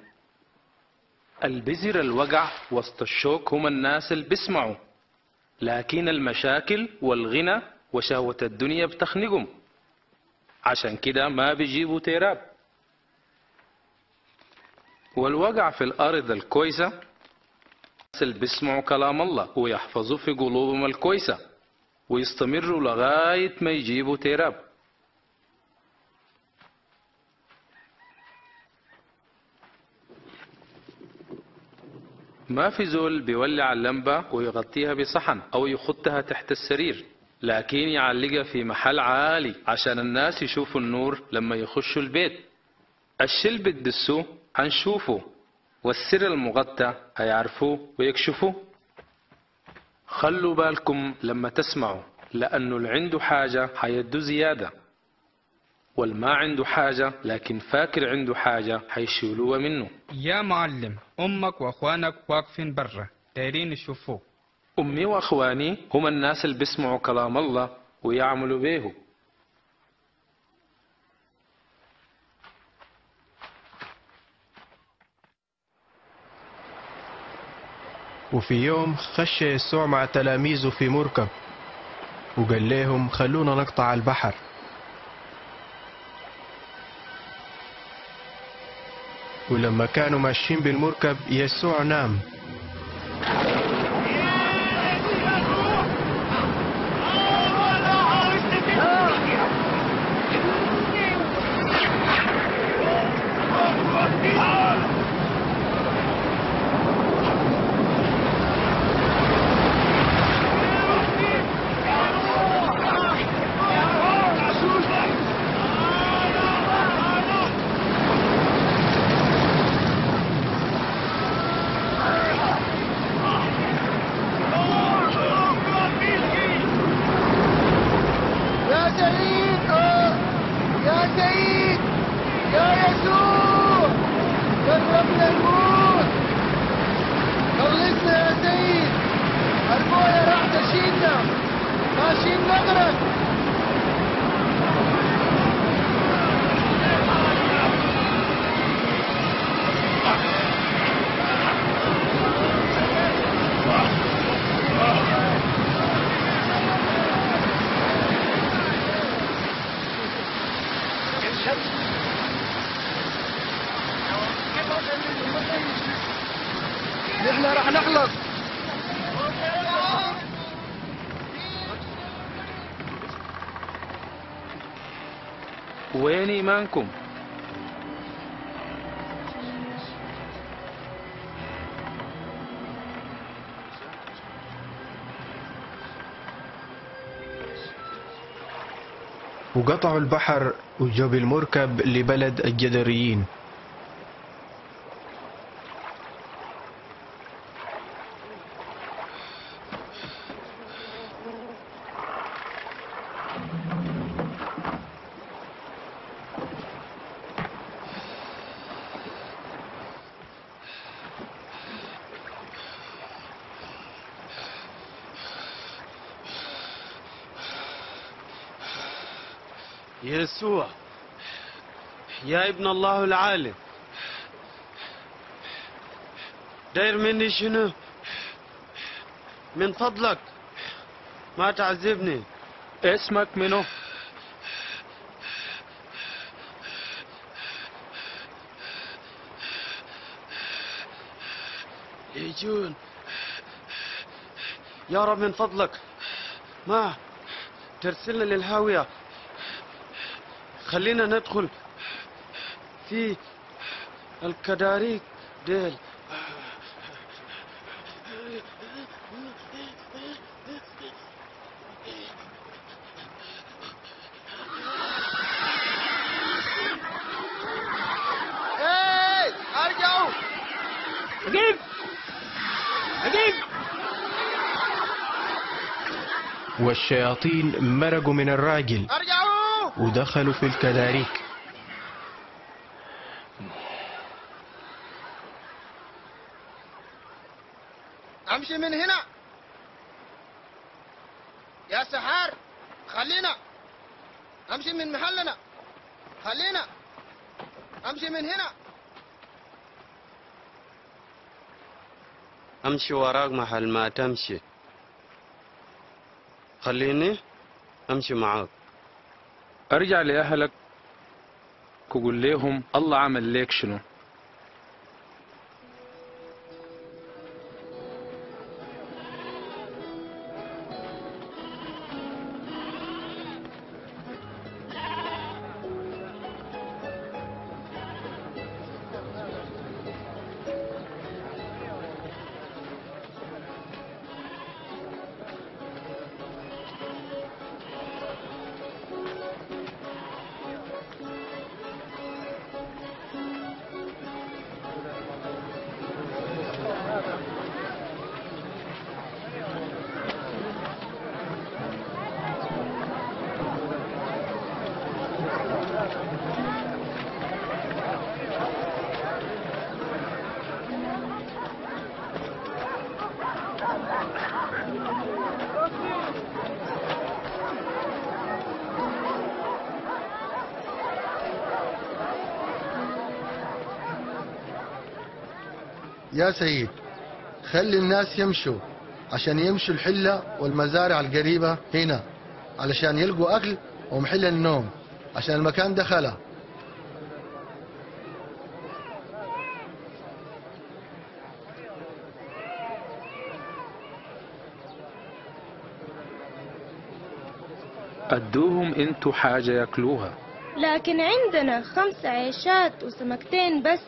البذر الوقع وسط الشوك هم الناس اللي بيسمعوا، لكن المشاكل والغنى وشهوة الدنيا بتخنقهم، عشان كده ما بيجيبوا تراب. والوقع في الأرض الكويسة الناس اللي بيسمعوا كلام الله ويحفظوا في قلوبهم الكويسة ويستمروا لغاية ما يجيبوا تراب. ما في زول بيولع اللمبة ويغطيها بصحن أو يخطها تحت السرير، لكن يعلقها في محل عالي عشان الناس يشوفوا النور لما يخشوا البيت. الشي اللي بتدسوه هنشوفه، والسر المغطى هيعرفوه ويكشفوه. خلوا بالكم لما تسمعوا، لأنه اللي عنده حاجة هيدو زيادة، والما عنده حاجة لكن فاكر عنده حاجة هيشيلوها منه. يا معلم أمك وأخوانك واقفين برا دايرين يشوفوك. أمي وأخواني هم الناس اللي بيسمعوا كلام الله ويعملوا به. وفي يوم خش يسوع مع تلاميذه في مركب وقال لهم خلونا نقطع البحر. ولما كانوا ماشيين بالمركب يسوع نام. وين إيمانكم؟ وقطعوا البحر وجوا بالمركب لبلد الجدريين. يسوع يا ابن الله العالم، داير مني شنو؟ من فضلك ما تعذبني. اسمك منو؟ يجون يا رب من فضلك ما ترسلنا للهاوية، خلينا ندخل في الكداريك ديل. ايه ارجعوا، اجيب اجيب. والشياطين مرقوا من الراجل ودخلوا في الكداريك. امشي من هنا يا سحار، خلينا امشي من محلنا، خلينا امشي من هنا. امشي وراك محل ما تمشي، خليني امشي معاك. ارجع لأهلك وقول لهم الله عمل ليك شنو. يا سيد خلي الناس يمشوا عشان يمشوا الحلة والمزارع القريبة هنا علشان يلقوا أكل ومحل النوم عشان المكان ده خلا. قدوهم انتوا حاجة ياكلوها. لكن عندنا خمس عيشات وسمكتين بس.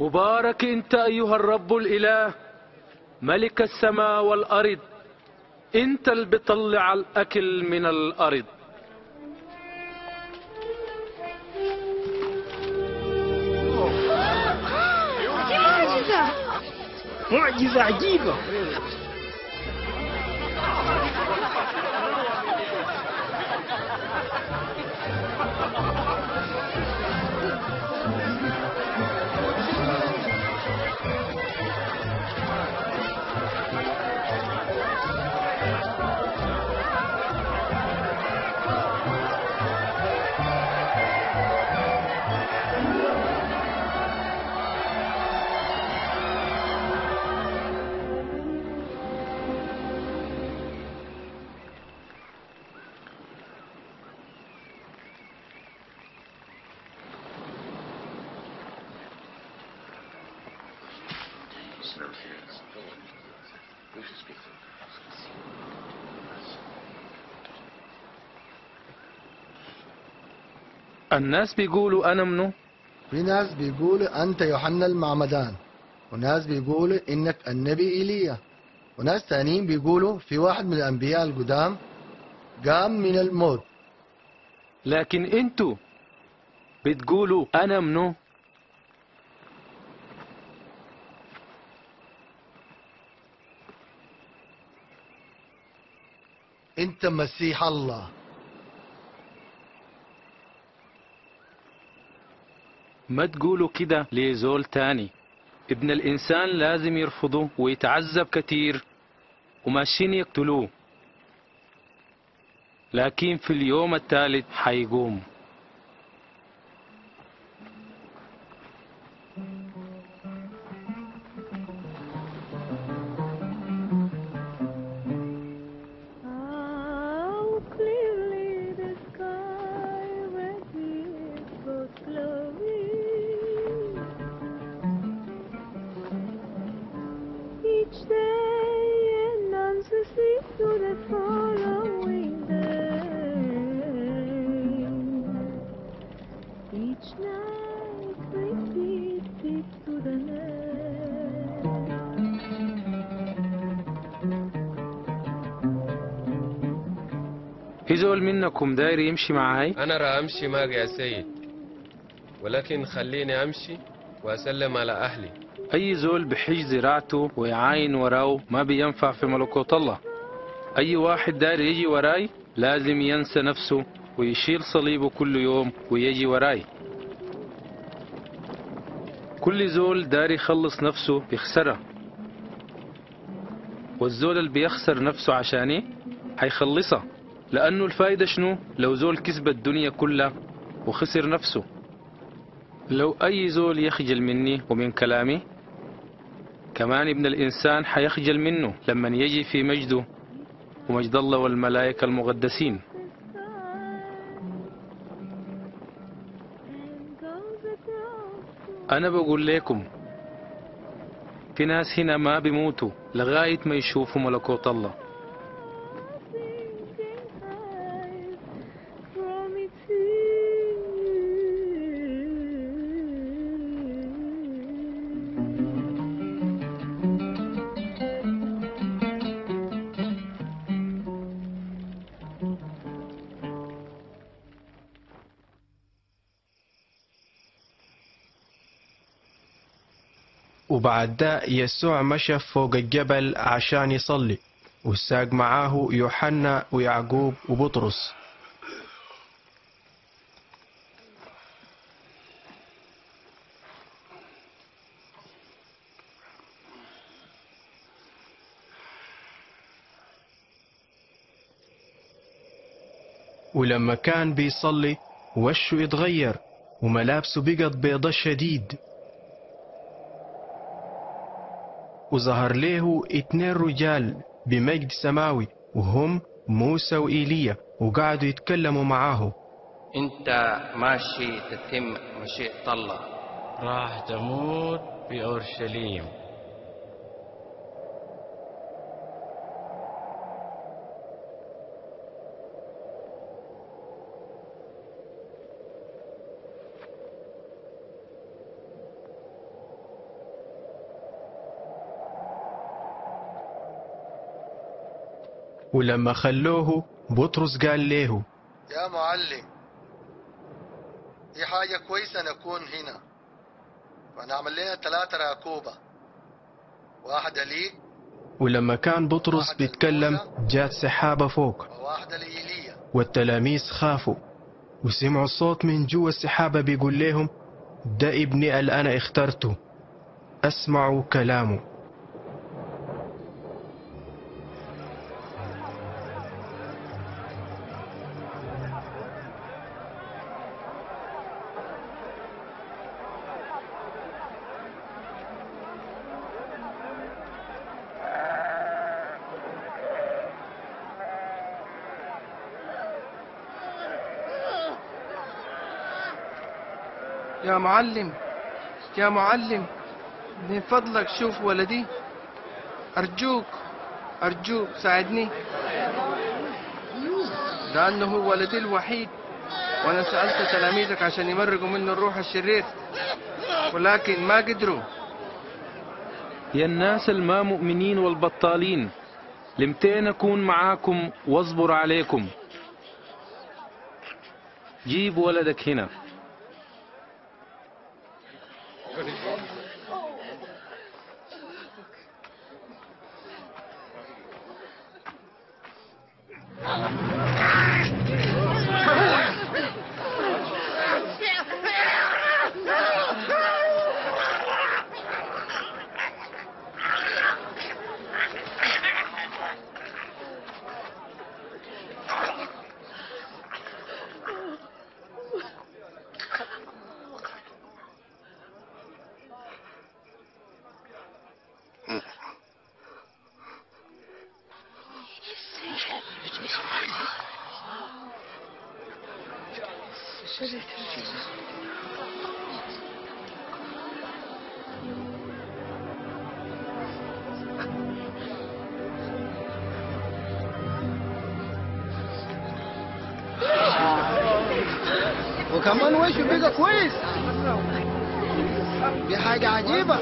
مبارك انت ايها الرب الاله ملك السماء والارض، انت اللي بتطلع الاكل من الارض. معجزة عجيبة. الناس بيقولوا أنا منو؟ في ناس بيقولوا أنت يوحنا المعمدان، وناس بيقولوا إنك النبي إيليا، وناس تانيين بيقولوا في واحد من الأنبياء القدام قام من الموت. لكن أنتوا بتقولوا أنا منو؟ أنت مسيح الله. ما تقولوا كده لزول تاني. ابن الإنسان لازم يرفضوه ويتعذب كتير وماشيين يقتلوه، لكن في اليوم الثالث حيقوم. هزول منكم داير يمشي معاي؟ أنا را أمشي معك يا سيد، ولكن خليني أمشي وأسلم على أهلي. أي زول بحج زراعته ويعاين وراه ما بينفع في ملكوت الله. أي واحد داير يجي وراي لازم ينسى نفسه ويشيل صليبه كل يوم ويجي وراي. كل زول داير يخلص نفسه بيخسرها، والزول اللي بيخسر نفسه عشاني حيخلصها، لأنه الفايدة شنو لو زول كسب الدنيا كلها وخسر نفسه؟ لو أي زول يخجل مني ومن كلامي كمان ابن الإنسان حيخجل منه لما يجي في مجده ومجد الله والملائكة المقدسين. أنا بقول لكم في ناس هنا ما بيموتوا لغاية ما يشوفوا ملكوت الله. وبعد ده يسوع مشى فوق الجبل عشان يصلي، والساق معاه يوحنا ويعقوب وبطرس. ولما كان بيصلي وشه اتغير وملابسه بقت بيضة شديد، وظهر له اتنين رجال بمجد سماوي وهم موسى وإيليا وقعدوا يتكلموا معاه. انت ماشي تتم مشيئة الله، راح تموت بأورشليم. ولما خلوه بطرس قال له: يا معلم، دي حاجة كويسة نكون هنا، ونعمل لنا ثلاثة راكوبة، واحدة ليك. ولما كان بطرس بيتكلم جات سحابة فوق، وواحدة لإيليا. والتلاميذ خافوا وسمعوا صوت من جوا السحابة بيقول لهم: ده ابني اللي أنا اخترته، اسمعوا كلامه. يا معلم، يا معلم، من فضلك شوف ولدي، أرجوك أرجوك ساعدني، لأنه هو ولدي الوحيد، وأنا سألت تلاميذك عشان يمرقوا منه الروح الشرير ولكن ما قدروا. يا الناس الما مؤمنين والبطالين، لمتين أكون معاكم واصبر عليكم. جيب ولدك هنا. وكمان وشه بيبقى كويس، دي حاجة عجيبة.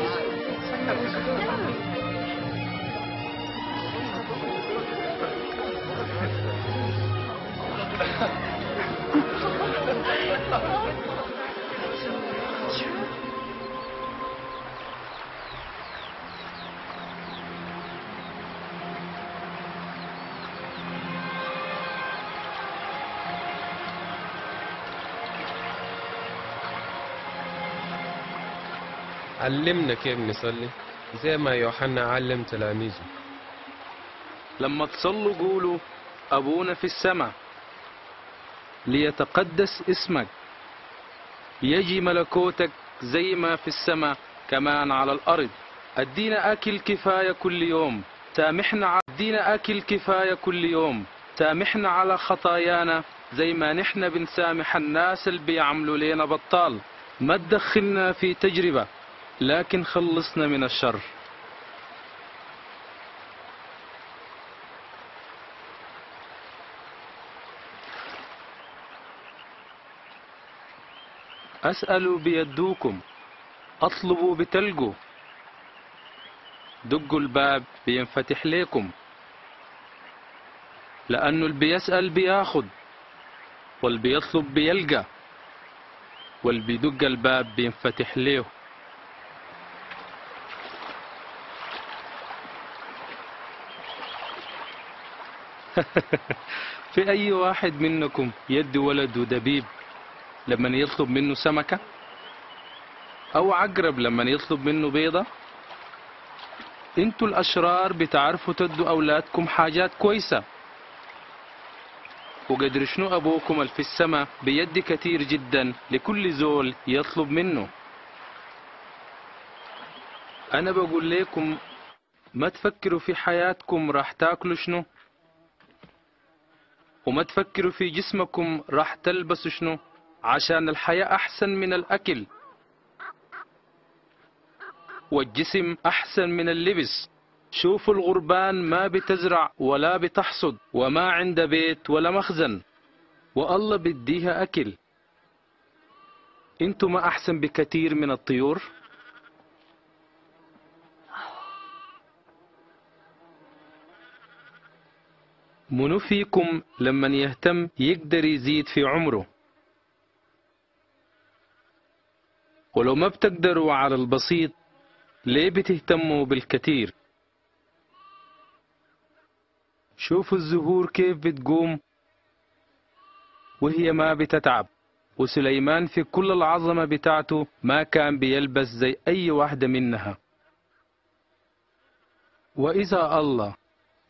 علمنا كيف نصلي زي ما يوحنا علم تلاميذه. لما تصلوا قولوا: أبونا في السماء، ليتقدس اسمك، يجي ملكوتك زي ما في السماء كمان على الأرض. أدينا أكل كفاية كل يوم، سامحنا على أدينا أكل كفاية كل يوم، سامحنا على خطايانا زي ما نحن بنسامح الناس اللي بيعملوا لينا بطال، ما تدخلنا في تجربة لكن خلصنا من الشر. أسألوا بيدوكم، أطلبوا بتلقوا، دقوا الباب بينفتح ليكم، لأنه اللي بيسأل بياخد، واللي بيطلب بيلقى، واللي بيدق الباب بينفتح ليه. في أي واحد منكم يدي ولده دبيب لما يطلب منه سمكة، أو عقرب لما يطلب منه بيضة؟ انتوا الأشرار بتعرفوا تدوا أولادكم حاجات كويسة، وقدر شنو أبوكم في السماء بيد كتير جدا لكل زول يطلب منه. أنا بقول لكم ما تفكروا في حياتكم راح تاكلوا شنو، وما تفكروا في جسمكم راح تلبسوا شنو، عشان الحياة أحسن من الأكل، والجسم أحسن من اللبس. شوفوا الغربان ما بتزرع ولا بتحصد، وما عند بيت ولا مخزن، والله بديها أكل. انتم ما أحسن بكثير من الطيور؟ منو فيكم لمن يهتم يقدر يزيد في عمره؟ ولو ما بتقدروا على البسيط ليه بتهتموا بالكثير؟ شوفوا الزهور كيف بتقوم وهي ما بتتعب. وسليمان في كل العظمة بتاعته ما كان بيلبس زي أي واحدة منها. وإذا الله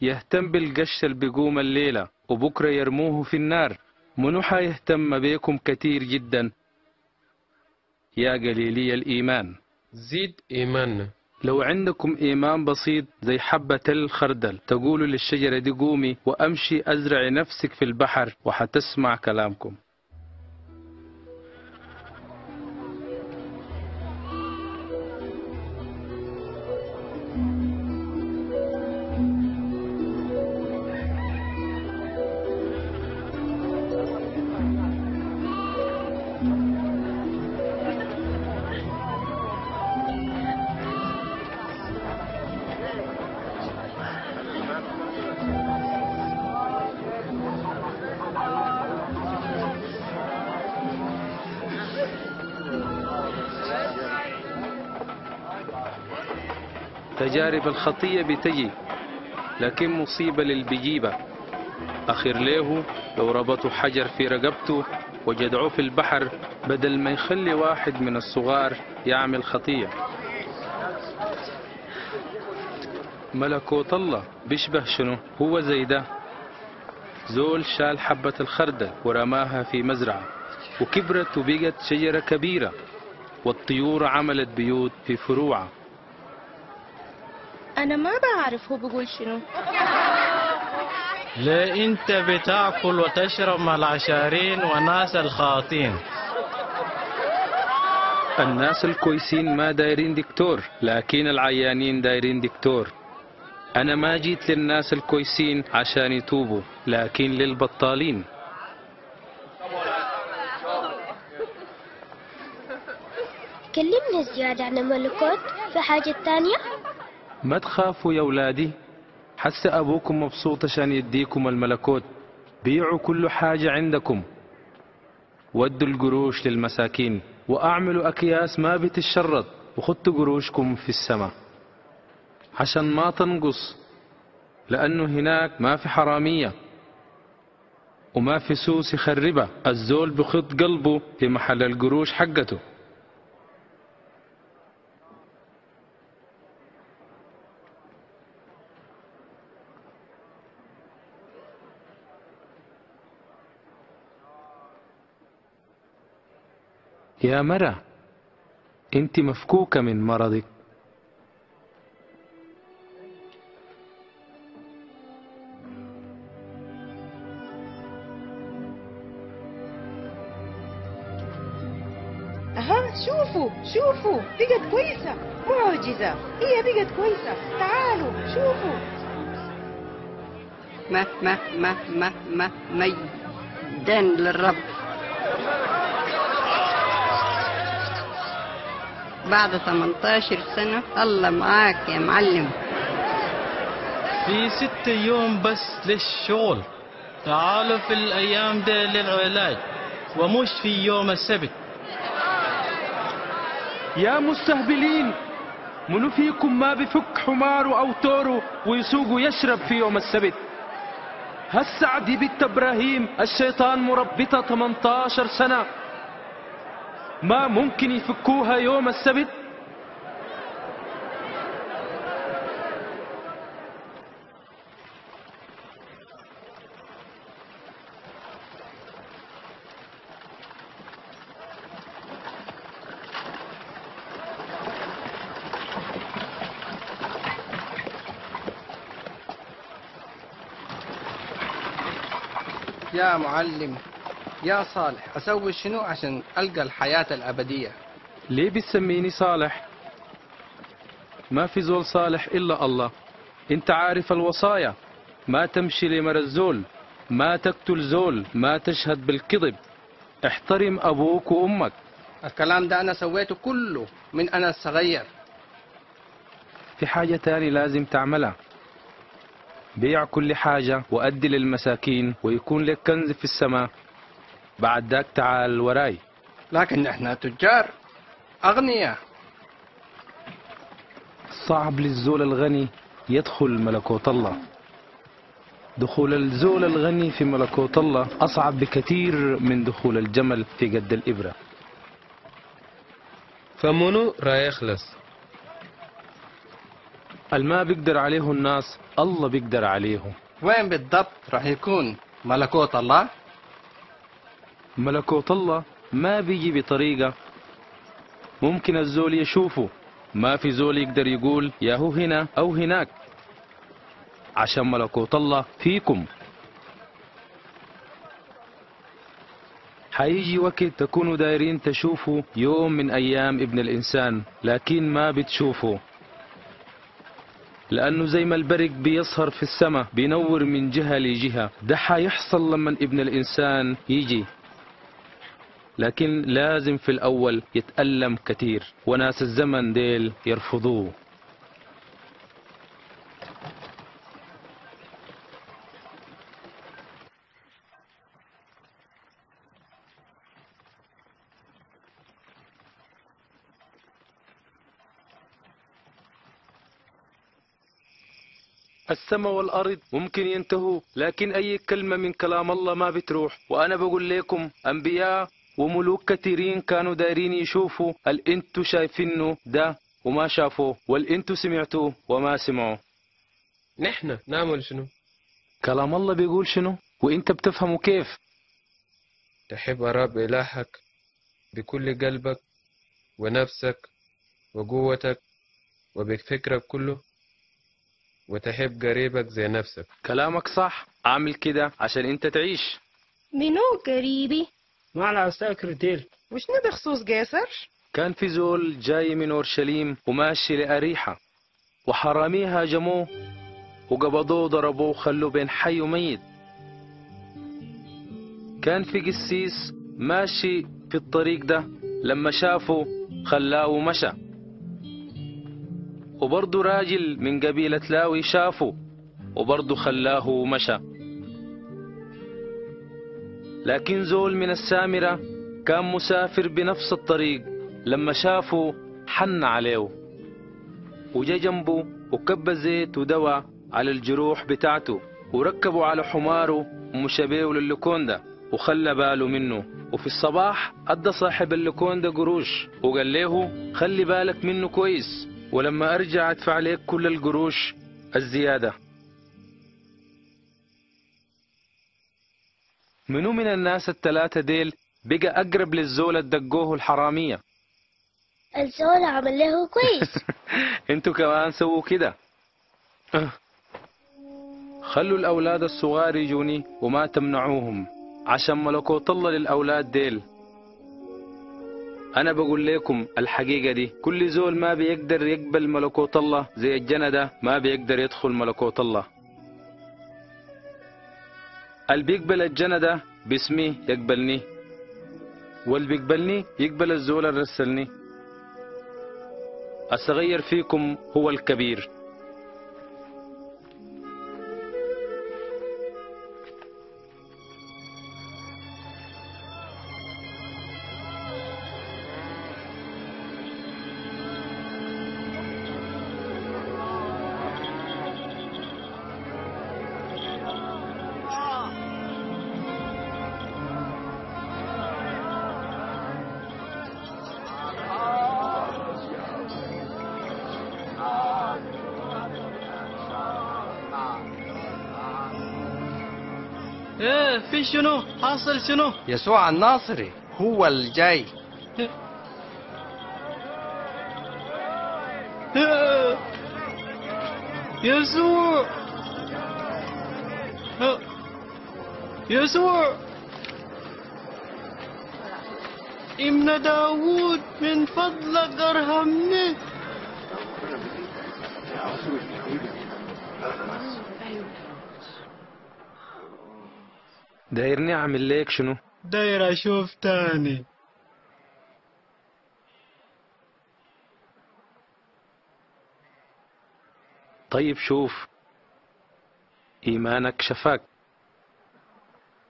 يهتم بالقش اللي بيقوم الليلة وبكرة يرموه في النار، منو حيهتم بيكم كتير جدا يا قليلي الإيمان؟ زيد إيماننا. لو عندكم إيمان بسيط زي حبة الخردل تقولوا للشجرة دي قومي وأمشي أزرع نفسك في البحر وحتسمع كلامكم. تجارب الخطية بتجي، لكن مصيبة للبجيبة أخير ليه. لو ربطوا حجر في رقبته وجدعوه في البحر بدل ما يخلي واحد من الصغار يعمل خطية. ملكوت الله بيشبه شنو؟ هو زي ده زول شال حبة الخردل ورماها في مزرعة وكبرت وبقت شجرة كبيرة، والطيور عملت بيوت في فروعها. أنا ما بعرف هو بيقول شنو. لا أنت بتاكل وتشرب مع العشارين وناس الخاطين. الناس الكويسين ما دايرين دكتور، لكن العيانين دايرين دكتور. أنا ما جيت للناس الكويسين عشان يتوبوا، لكن للبطالين. كلمنا زيادة عن الملكوت في حاجة تانية. ما تخافوا يا ولادي، حس أبوكم مبسوط عشان يديكم الملكوت. بيعوا كل حاجة عندكم، ودوا القروش للمساكين، وأعملوا أكياس ما بتتشرد، وخدوا قروشكم في السماء عشان ما تنقص، لأنه هناك ما في حرامية وما في سوس يخربها. الزول بخط قلبه في محل القروش حقته. يا مرة انت مفكوكة من مرضك. اها شوفوا شوفوا بقت كويسة، معجزة، هي بقت كويسة. تعالوا شوفوا. ما ما ما ما ما مجدا للرب. بعد ثمانية عشر سنة الله معاك يا معلم. في ستة يوم بس للشغل، تعالوا في الأيام دي للعلاج ومش في يوم السبت. يا مستهبلين، منو فيكم ما بفك حماره أو توره ويسوق ويشرب في يوم السبت؟ هسه دي بنت إبراهيم الشيطان مربطة ثمانية عشر سنة، ما ممكن يفكوها يوم السبت؟ يا معلم يا صالح أسوي شنو عشان ألقى الحياة الأبدية؟ ليه بتسميني صالح؟ ما في زول صالح إلا الله. أنت عارف الوصايا، ما تمشي لمر الزول، ما تقتل زول، ما تشهد بالكذب، احترم أبوك وأمك. الكلام ده أنا سويته كله من أنا الصغير. في حاجة تاني لازم تعملها، بيع كل حاجة وأدي للمساكين ويكون لك كنز في السماء، بعد ذاك تعال وراي. لكن احنا تجار أغنياء. صعب للزول الغني يدخل ملكوت الله، دخول الزول الغني في ملكوت الله أصعب بكثير من دخول الجمل في قد الإبرة. فمنو راي يخلص؟ الما بيقدر عليه الناس الله بيقدر عليه. وين بالضبط راح يكون ملكوت الله؟ ملكوت الله ما بيجي بطريقة ممكن الزول يشوفه، ما في زول يقدر يقول يا هو هنا أو هناك، عشان ملكوت الله فيكم. حيجي وقت تكونوا دايرين تشوفوا يوم من أيام ابن الإنسان، لكن ما بتشوفوا، لأنه زي ما البرق بيصهر في السماء بينور من جهة لجهة، ده حيحصل لما ابن الإنسان يجي. لكن لازم في الأول يتألم كتير، وناس الزمن ديل يرفضوه. السماء والأرض ممكن ينتهوا، لكن أي كلمة من كلام الله ما بتروح. وأنا بقول لكم أنبياء وملوك كثيرين كانوا دايرين يشوفوا اللي انتوا شايفينه ده وما شافوه، واللي انتوا سمعتوه وما سمعوه. نحن نعمل شنو؟ كلام الله بيقول شنو وانت بتفهمه كيف؟ تحب رب إلهك بكل قلبك ونفسك وقوتك وبفكرك كله، وتحب قريبك زي نفسك. كلامك صح، اعمل كده عشان انت تعيش. منو قريبي؟ معنا أستاذ كريتيل. وشنو بخصوص قيصر؟ كان في زول جاي من أورشليم وماشي لأريحة، وحراميه هاجموه وقبضوه وضربوه وخلوه بين حي وميت. كان في قسيس ماشي في الطريق ده، لما شافه خلاه ومشى. وبرضه راجل من قبيلة لاوي شافه وبرضه خلاه ومشى. لكن زول من السامرة كان مسافر بنفس الطريق، لما شافه حن عليه وجا جنبه وكب زيت ودواء على الجروح بتاعته، وركبوا على حماره ومشابيه للكوندا وخلى باله منه. وفي الصباح أدى صاحب اللكوندا قروش وقال له خلي بالك منه كويس، ولما أرجع أدفع عليك كل القروش الزيادة. منو من الناس الثلاثة ديل بقى أقرب للزول الدقوه الحرامية؟ الزول عمل له كويس. انتوا كمان سووا كده. خلوا الأولاد الصغار يجوني وما تمنعوهم، عشان ملكوت الله للأولاد ديل. أنا بقول لكم الحقيقة دي، كل زول ما بيقدر يقبل ملكوت الله زي الجنة ده ما بيقدر يدخل ملكوت الله. اللي بيقبل الجنة ده باسمي يقبلني، واللي بيقبلني يقبل الزول اللي رسلني. الصغير فيكم هو الكبير. في شنو حاصل؟ شنو؟ يسوع الناصري هو الجاي. يسوع يسوع ابن داوود من فضلك ارحمني. دايرني اعمل ليك شنو؟ داير اشوف تاني. طيب شوف، ايمانك شفاك.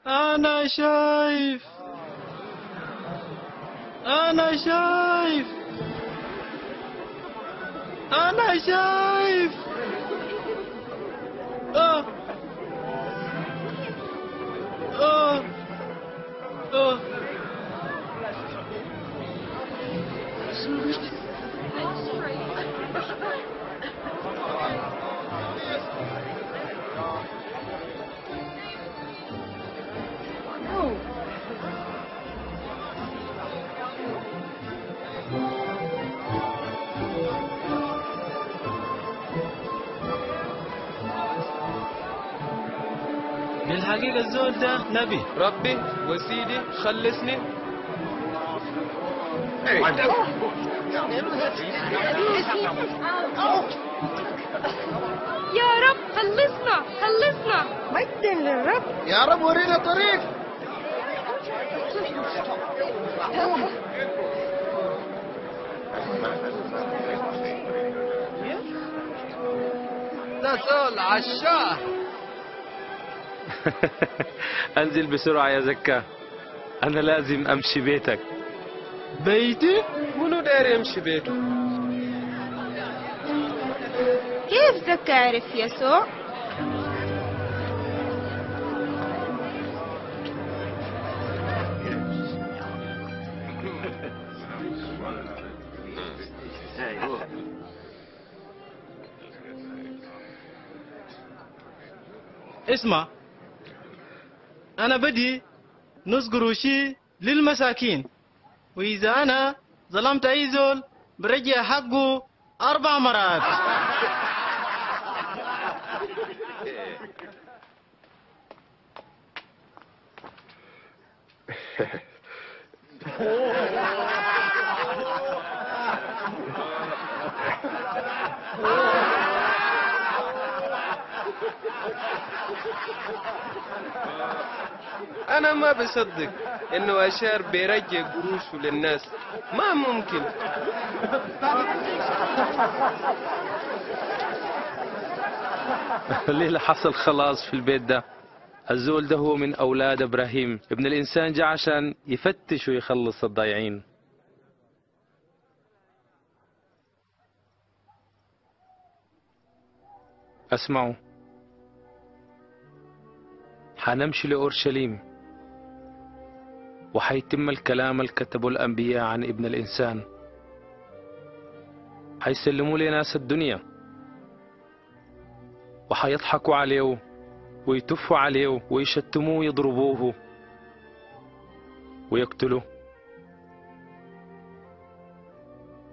انا شايف، انا شايف، انا شايف. اه اه اه بالحقيقة الزول ده نبي، ربي وسيدي، خلصني. يا رب خلصنا خلصنا. مجدا للرب. يا رب ورينا طريق. ده زول عشاق. انزل بسرعة يا زكا، أنا لازم أمشي بيتك. بيتي؟ منو داير يمشي بيته؟ كيف زكا عرف يسوع؟ اسمع، أنا بدي نص قروشي للمساكين، وإذا أنا ظلمت أي زول برجع حقه أربع مرات. أنا ما بصدق إنه أشار بيرجع قروشه للناس، ما ممكن. اللي حصل خلاص في البيت ده، الزول ده هو من أولاد إبراهيم، ابن الإنسان جاء عشان يفتش ويخلص الضايعين. اسمعوا، حنمشي لأورشليم وحيتم الكلام اللي كتبه الأنبياء عن ابن الإنسان، حيسلموه لناس الدنيا وحيضحكوا عليه ويتفوا عليه ويشتموه ويضربوه ويقتلوه،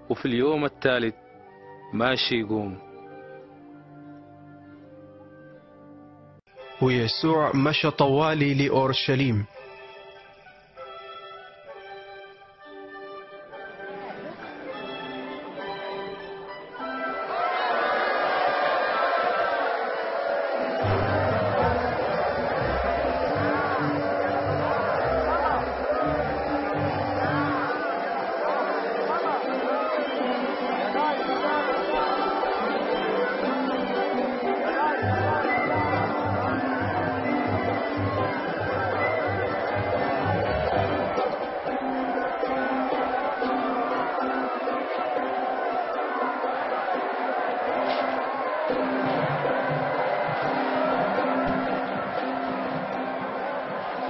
وفي اليوم الثالث ماشي يقوم. ويسوع مشى طوالي لأورشليم.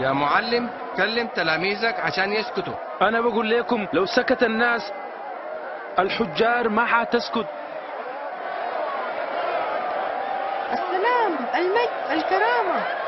يا معلم كلم تلاميذك عشان يسكتوا. أنا بقول لكم لو سكت الناس الحجار ما حتسكت. السلام، المجد، الكرامة.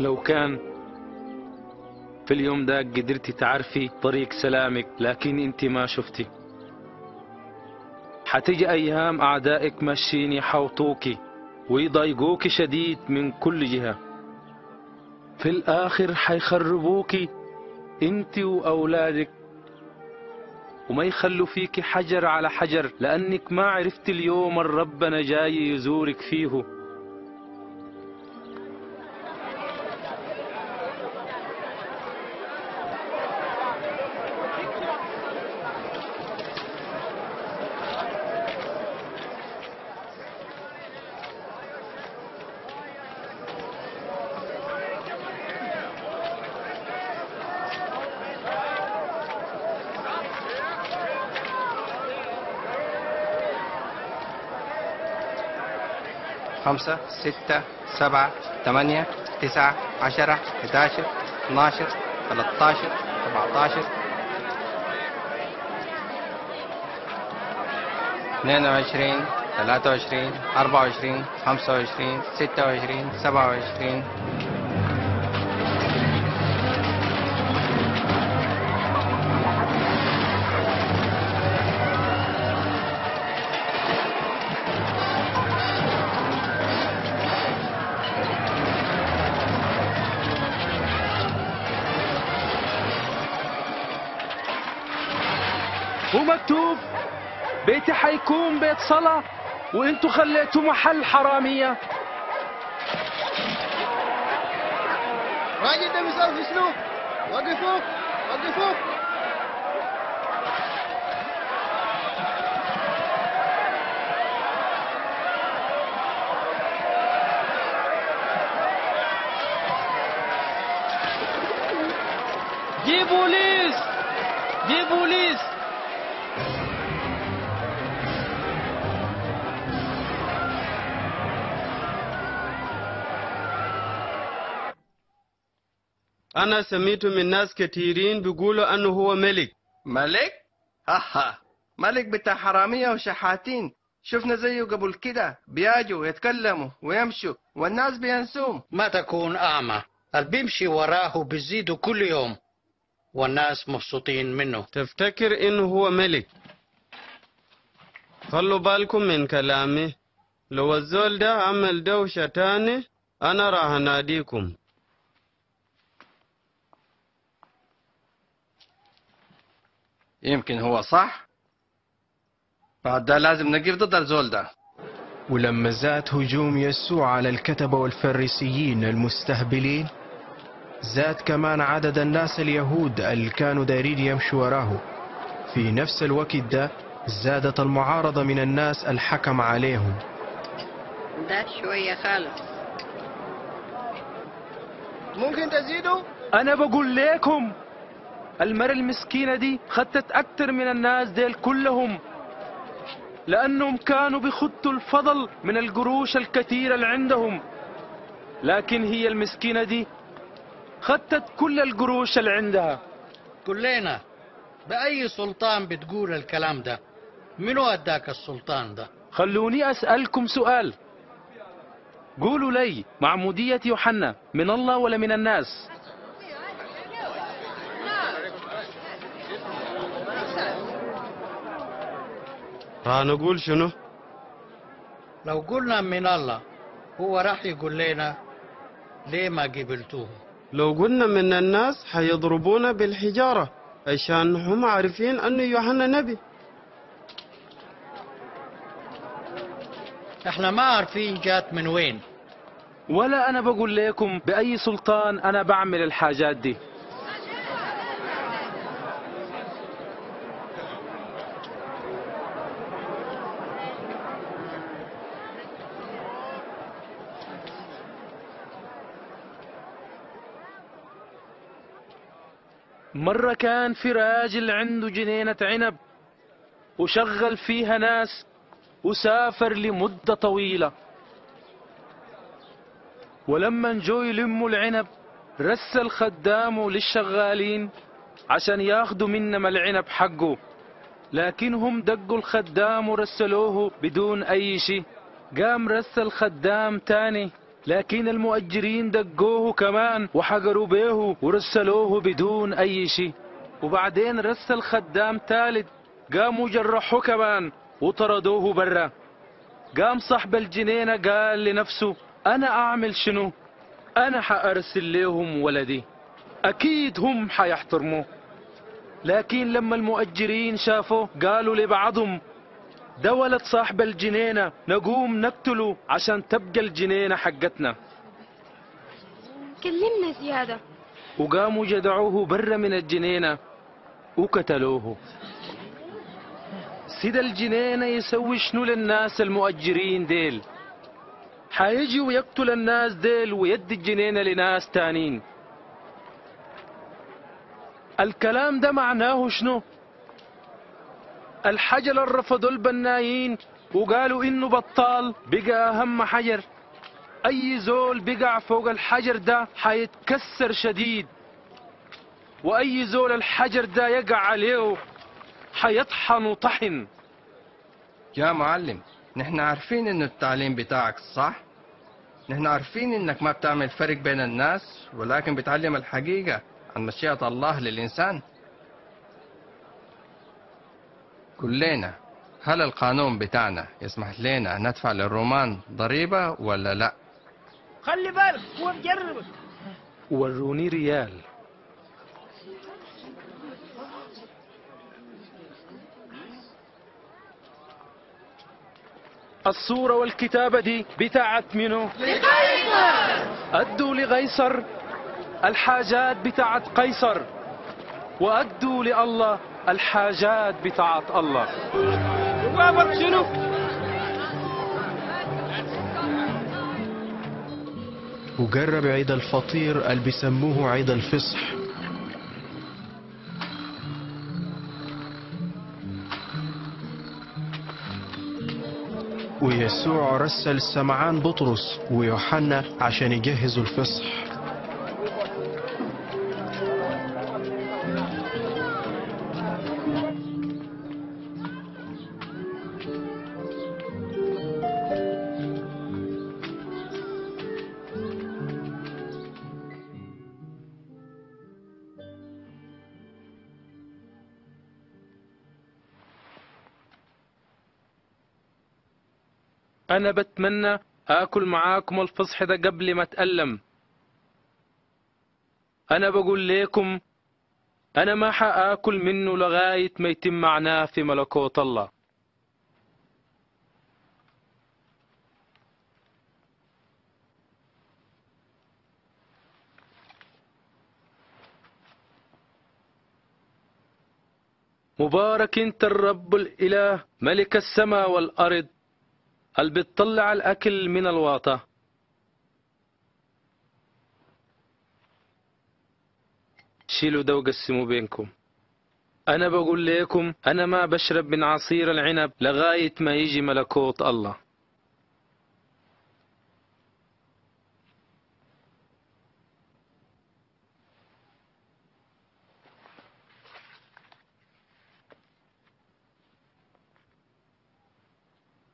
لو كان في اليوم ده قدرتي تعرفي طريق سلامك، لكن انت ما شفتي. حتيجي ايام اعدائك ماشيين يحوطوكي ويضايقوكي شديد من كل جهة، في الاخر حيخربوكي انت واولادك وما يخلوا فيك حجر على حجر، لأنك ما عرفت اليوم ربنا جاي يزورك فيه. خمسة، ستة، سبعة، ثمانية، تسعة، عشرة، إحدى عشر، اثنا عشر، ثلاثة عشر، أربعة عشر، اثنين وعشرين، ثلاثة وعشرين، أربعة وعشرين، خمسة وعشرين، ستة وعشرين، سبعة وعشرين. ومكتوب بيتي حيكون بيت صلاة وانتو خليتوا محل حرامية. راجل ده بيسوي شنو؟ وقفوه وقفوه. جيبوا ليز جيبوا ليز. أنا سمعت من ناس كثيرين بيقولوا أنه هو ملك. ملك؟ هاها، ملك بتاع حرامية وشحاتين. شفنا زيه قبل كده، بيجوا يتكلموا ويمشوا والناس بينسوهم. ما تكون أعمى، اللي بيمشي وراه بيزيدوا كل يوم والناس مبسوطين منه. تفتكر إنه هو ملك؟ خلوا بالكم من كلامي، لو الزول ده عمل دوشة تاني أنا راح أناديكم. يمكن هو صح، بعد ده لازم نقف ضد الزول ده. ولما زاد هجوم يسوع على الكتبة والفريسيين المستهبلين، زاد كمان عدد الناس اليهود اللي كانوا دايرين يمشوا وراه. في نفس الوقت ده زادت المعارضة من الناس الحكم عليهم. ده شوية خالص، ممكن تزيدوا؟ أنا بقول لكم المرأة المسكينة دي خدت أكتر من الناس ديل كلهم، لأنهم كانوا بيخطوا الفضل من القروش الكثيرة اللي عندهم، لكن هي المسكينة دي خدت كل القروش اللي عندها. كلنا بأي سلطان بتقول الكلام ده؟ منو أداك السلطان ده؟ خلوني أسألكم سؤال، قولوا لي معمودية يوحنا من الله ولا من الناس؟ راح نقول شنو؟ لو قلنا من الله هو راح يقول لنا ليه ما قبلتوه. لو قلنا من الناس حيضربونا بالحجارة عشان هم عارفين أنه يوحنا نبي. احنا ما عارفين جات من وين. ولا أنا بقول لكم بأي سلطان أنا بعمل الحاجات دي. مرة كان في راجل عنده جنينة عنب وشغل فيها ناس وسافر لمدة طويلة، ولما جو يلموا العنب رسل خدامه للشغالين عشان ياخدوا منما العنب حقه، لكنهم دقوا الخدام ورسلوه بدون أي شيء. قام رسل خدام تاني لكن المؤجرين دقوه كمان وحجروا بيه ورسلوه بدون أي شيء. وبعدين رسل خدام ثالث قاموا جرحوه كمان وطردوه برا. قام صاحب الجنينة قال لنفسه أنا أعمل شنو؟ أنا حأرسل لهم ولدي أكيد هم حيحترموه. لكن لما المؤجرين شافوه قالوا لبعضهم ده ولد صاحب الجنينة، نقوم نقتله عشان تبقى الجنينة حقتنا. كلمنا زيادة. وقاموا جدعوه برا من الجنينة وقتلوه. سيد الجنينة يسوي شنو للناس المؤجرين ديل؟ حيجي ويقتل الناس ديل ويدي الجنينة لناس تانين. الكلام ده معناه شنو؟ الحجر اللي رفضوا البنايين وقالوا انه بطال بقى اهم حجر، اي زول بقع فوق الحجر ده حيتكسر شديد، واي زول الحجر ده يقع عليه حيطحن طحن. يا معلم نحن عارفين انه التعليم بتاعك صح، نحن عارفين انك ما بتعمل فرق بين الناس، ولكن بتعلم الحقيقة عن مشيئة الله للإنسان. كلنا هل القانون بتاعنا يسمح لنا ندفع للرومان ضريبة ولا لا؟ خلي بالك هو بجربك. وروني ريال. الصورة والكتابة دي بتاعت منو؟ لقيصر. أدوا لقيصر الحاجات بتاعت قيصر، وأدوا لله الحاجات بتاعت الله. وقابط شنو؟ وقرب عيد الفطير اللي بيسموه عيد الفصح. ويسوع رسل سمعان بطرس ويوحنا عشان يجهزوا الفصح. أنا بتمنى آكل معاكم الفصح ده قبل ما أتألم. أنا بقول لكم أنا ما حآكل منه لغاية ما يتم معناه في ملكوت الله. مبارك أنت الرب الإله ملك السماء والأرض اللي بتطلع الأكل من الواطة. شيلوا ده وقسموا بينكم. أنا بقول لكم أنا ما بشرب من عصير العنب لغاية ما يجي ملكوت الله.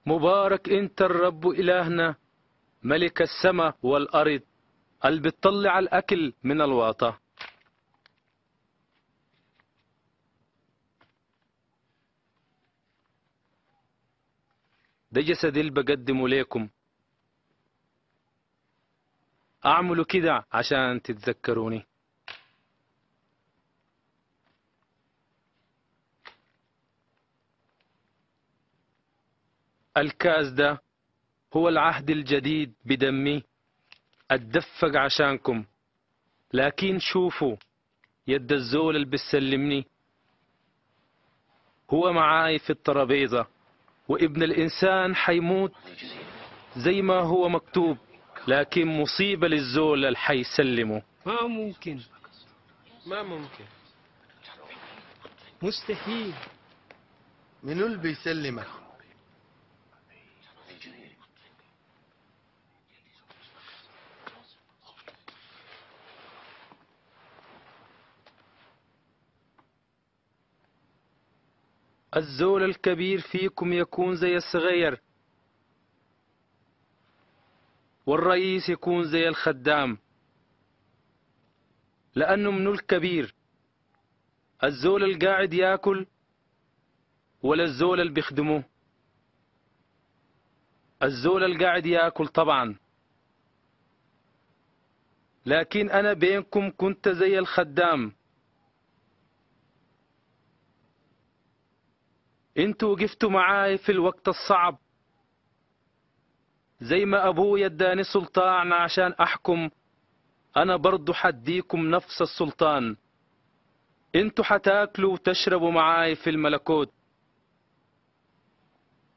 مبارك أنت الرب إلهنا ملك السماء والأرض اللي بتطلع الأكل من الواطة. ده جسدي اللي بقدمه ليكم، أعملوا كده عشان تتذكروني. الكاس ده هو العهد الجديد بدمي اتدفق عشانكم، لكن شوفوا يد الزول اللي بيسلمني هو معاي في الترابيزة، وابن الإنسان حيموت زي ما هو مكتوب، لكن مصيبة للزول اللي حيسلمه. ما ممكن، ما ممكن، مستحيل. منو اللي بيسلمك؟ الزول الكبير فيكم يكون زي الصغير، والرئيس يكون زي الخدام لأنه منو الكبير، الزول القاعد ياكل ولا الزول اللي بيخدموه؟ الزول القاعد ياكل طبعا، لكن أنا بينكم كنت زي الخدام. انتوا وقفتوا معاي في الوقت الصعب زي ما أبويا اداني سلطان عشان أحكم، أنا برضو حديكم نفس السلطان. انتوا حتاكلوا وتشربوا معاي في الملكوت،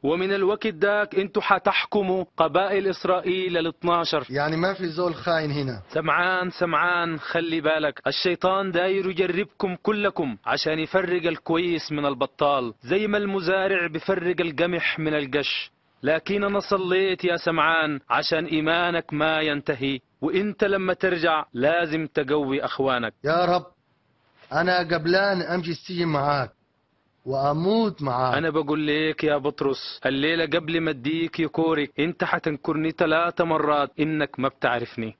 ومن الوقت داك انتوا حتحكموا قبائل إسرائيل الاثناشر. يعني ما في زول خاين هنا. سمعان سمعان، خلي بالك الشيطان داير يجربكم كلكم عشان يفرق الكويس من البطال زي ما المزارع بفرق القمح من القش. لكن أنا صليت يا سمعان عشان إيمانك ما ينتهي، وإنت لما ترجع لازم تقوي أخوانك. يا رب أنا قبلان أمشي السجن معاك وأموت معاك. أنا بقول لك يا بطرس الليلة قبل ما أديك يكورك أنت حتنكرني ثلاث مرات إنك ما بتعرفني.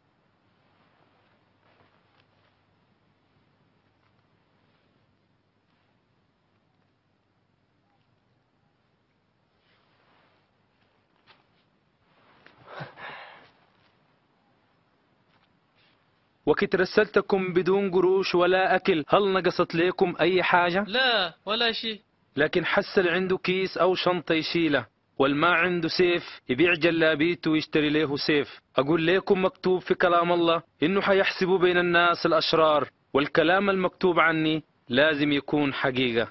وكت رسلتكم بدون قروش ولا أكل، هل نقصت ليكم أي حاجة؟ لا ولا شيء. لكن حس اللي عنده كيس أو شنطة يشيله، والما عنده سيف يبيع جلابيته ويشتري له سيف. أقول ليكم مكتوب في كلام الله إنه حيحسبوا بين الناس الأشرار، والكلام المكتوب عني لازم يكون حقيقة.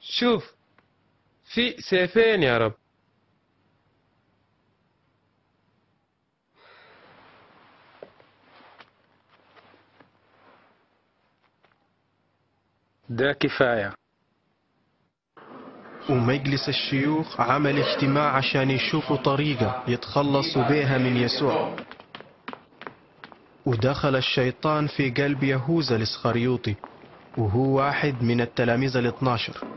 شوف في سيفين يا رب. ده كفاية. ومجلس الشيوخ عمل اجتماع عشان يشوفوا طريقة يتخلصوا بيها من يسوع، ودخل الشيطان في قلب يهوذا الاسخريوطي وهو واحد من التلاميذ الاثناشر.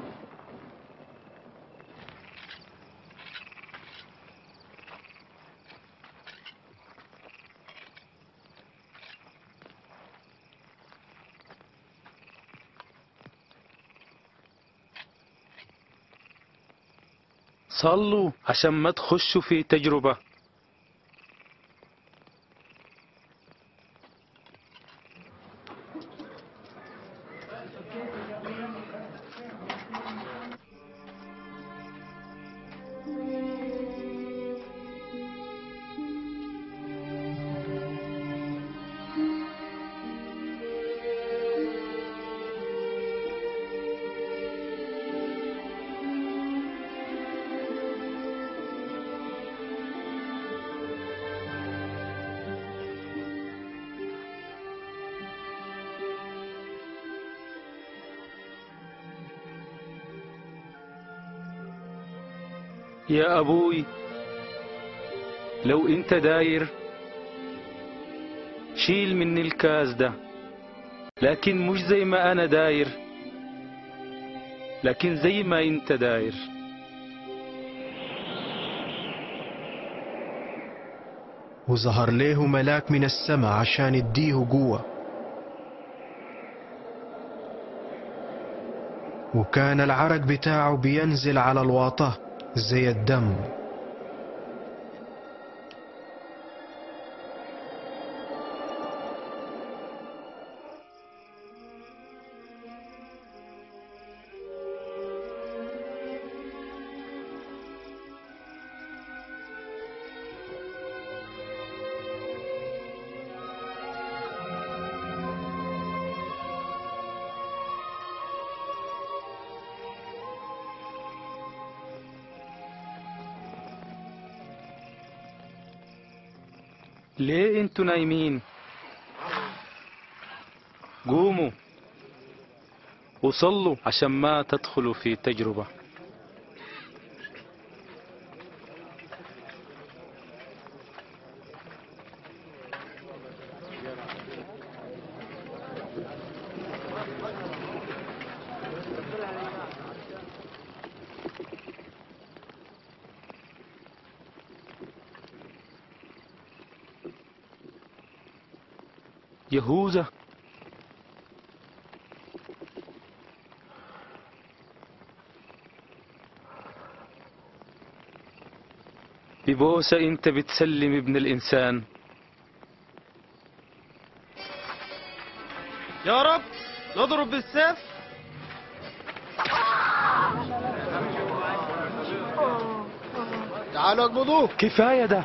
صلوا عشان ما تخشوا في تجربة. يا أبوي لو أنت داير شيل مني الكاس ده، لكن مش زي ما أنا داير، لكن زي ما أنت داير. وظهر ليه ملاك من السماء عشان يديه قوة، وكان العرق بتاعه بينزل على الواطة زي الدم. ليه انتوا نايمين؟ قوموا وصلوا عشان ما تدخلوا في تجربة. يهوذا ببوسة انت بتسلم ابن الانسان. يا رب نضرب بالسيف. تعالوا اقبضوه. كفاية ده.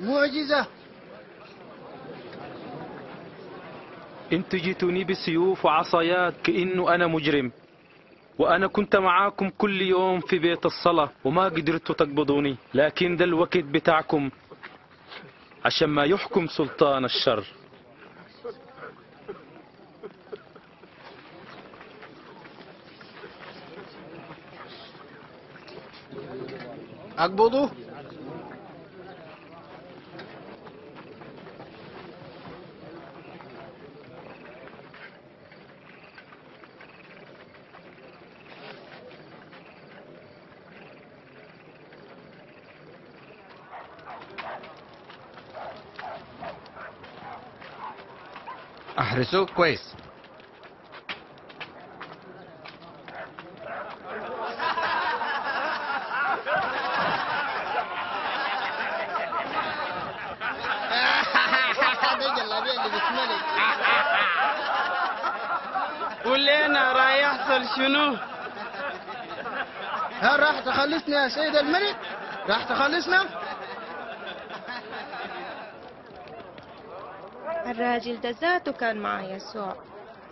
معجزة. انتوا جيتوني بسيوف وعصايات كأنه انا مجرم، وانا كنت معاكم كل يوم في بيت الصلاة وما قدرتوا تقبضوني، لكن ده الوقت بتاعكم عشان ما يحكم سلطان الشر. اقبضوه. احرسوه كويس. ولينا راح يحصل شنو؟ هل راح تخلصنا يا سيد الملك؟ راح تخلصنا؟ الراجل ده ذاته كان مع يسوع.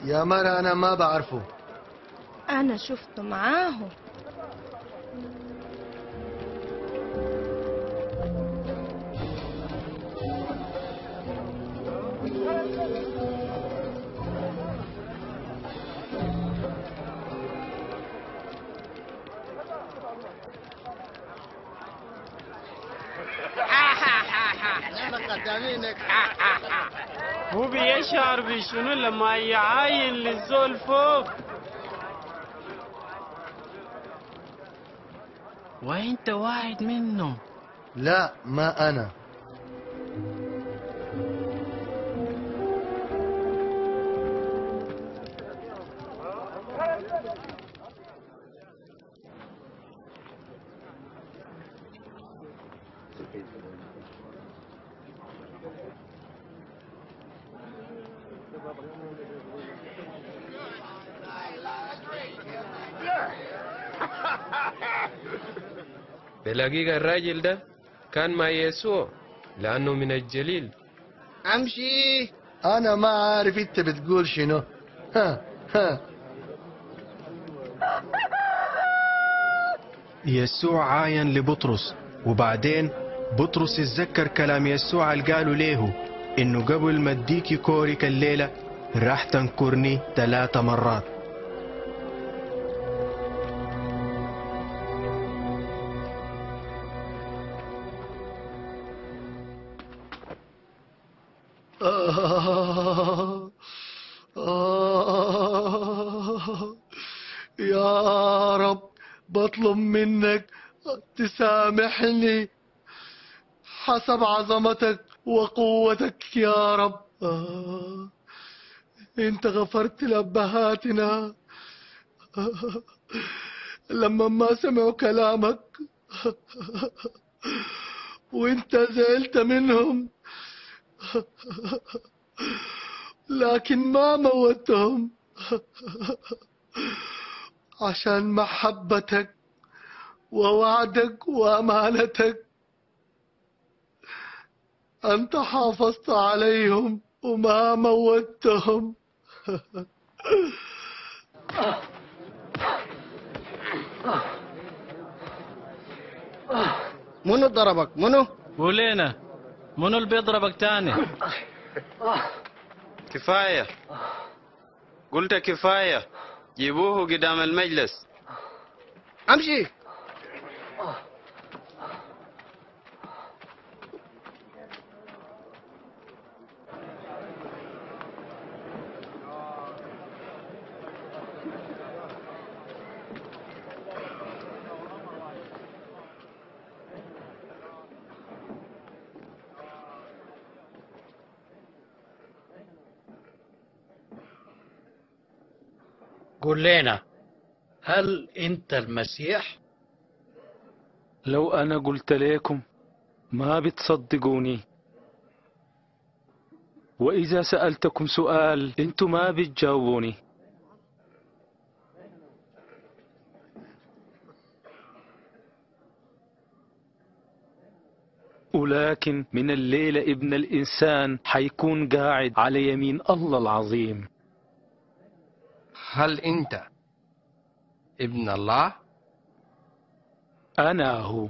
يا مرة أنا ما بعرفه. أنا شفته معاه. هو بيشعر بشنو لما يعاين للزول فوق؟ وانت واحد منه. لا ما انا. بالحقيقة الراجل ده كان مع يسوع لأنه من الجليل. أمشي. أنا ما عارف أنت بتقول شنو. ها ها. يسوع عاين لبطرس، وبعدين بطرس اتذكر كلام يسوع اللي قاله ليه إنه قبل ما أديكي كورك الليلة راح تنكرني ثلاثة مرات. يا رب بطلب منك تسامحني حسب عظمتك وقوتك يا رب. آه. انت غفرت لأبهاتنا آه. لما ما سمعوا كلامك آه. وانت زعلت منهم آه. لكن ما موتهم آه. عشان محبتك ووعدك وأمانتك أنت حافظت عليهم وما موتهم. منو ضربك؟ منو؟ قولينا منو اللي بيضربك تاني؟ كفاية. قلت كفاية. جيبوه قدام المجلس. امشي. كلنا، هل أنت المسيح؟ لو أنا قلت لكم ما بتصدقوني، وإذا سألتكم سؤال أنتم ما بتجاوبوني. ولكن من الليلة ابن الإنسان حيكون قاعد على يمين الله العظيم. هل أنت ابن الله؟ أنا هو.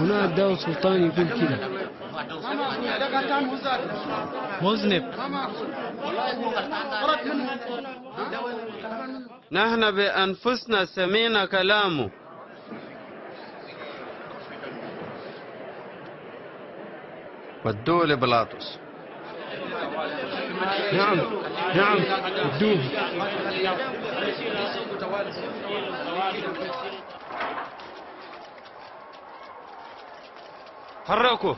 هناك دعوة سلطان يقول كده. مذنب. نحن بأنفسنا سمعنا كلامه. ودوه لبلاطس. نعم نعم ودوه. حركوا.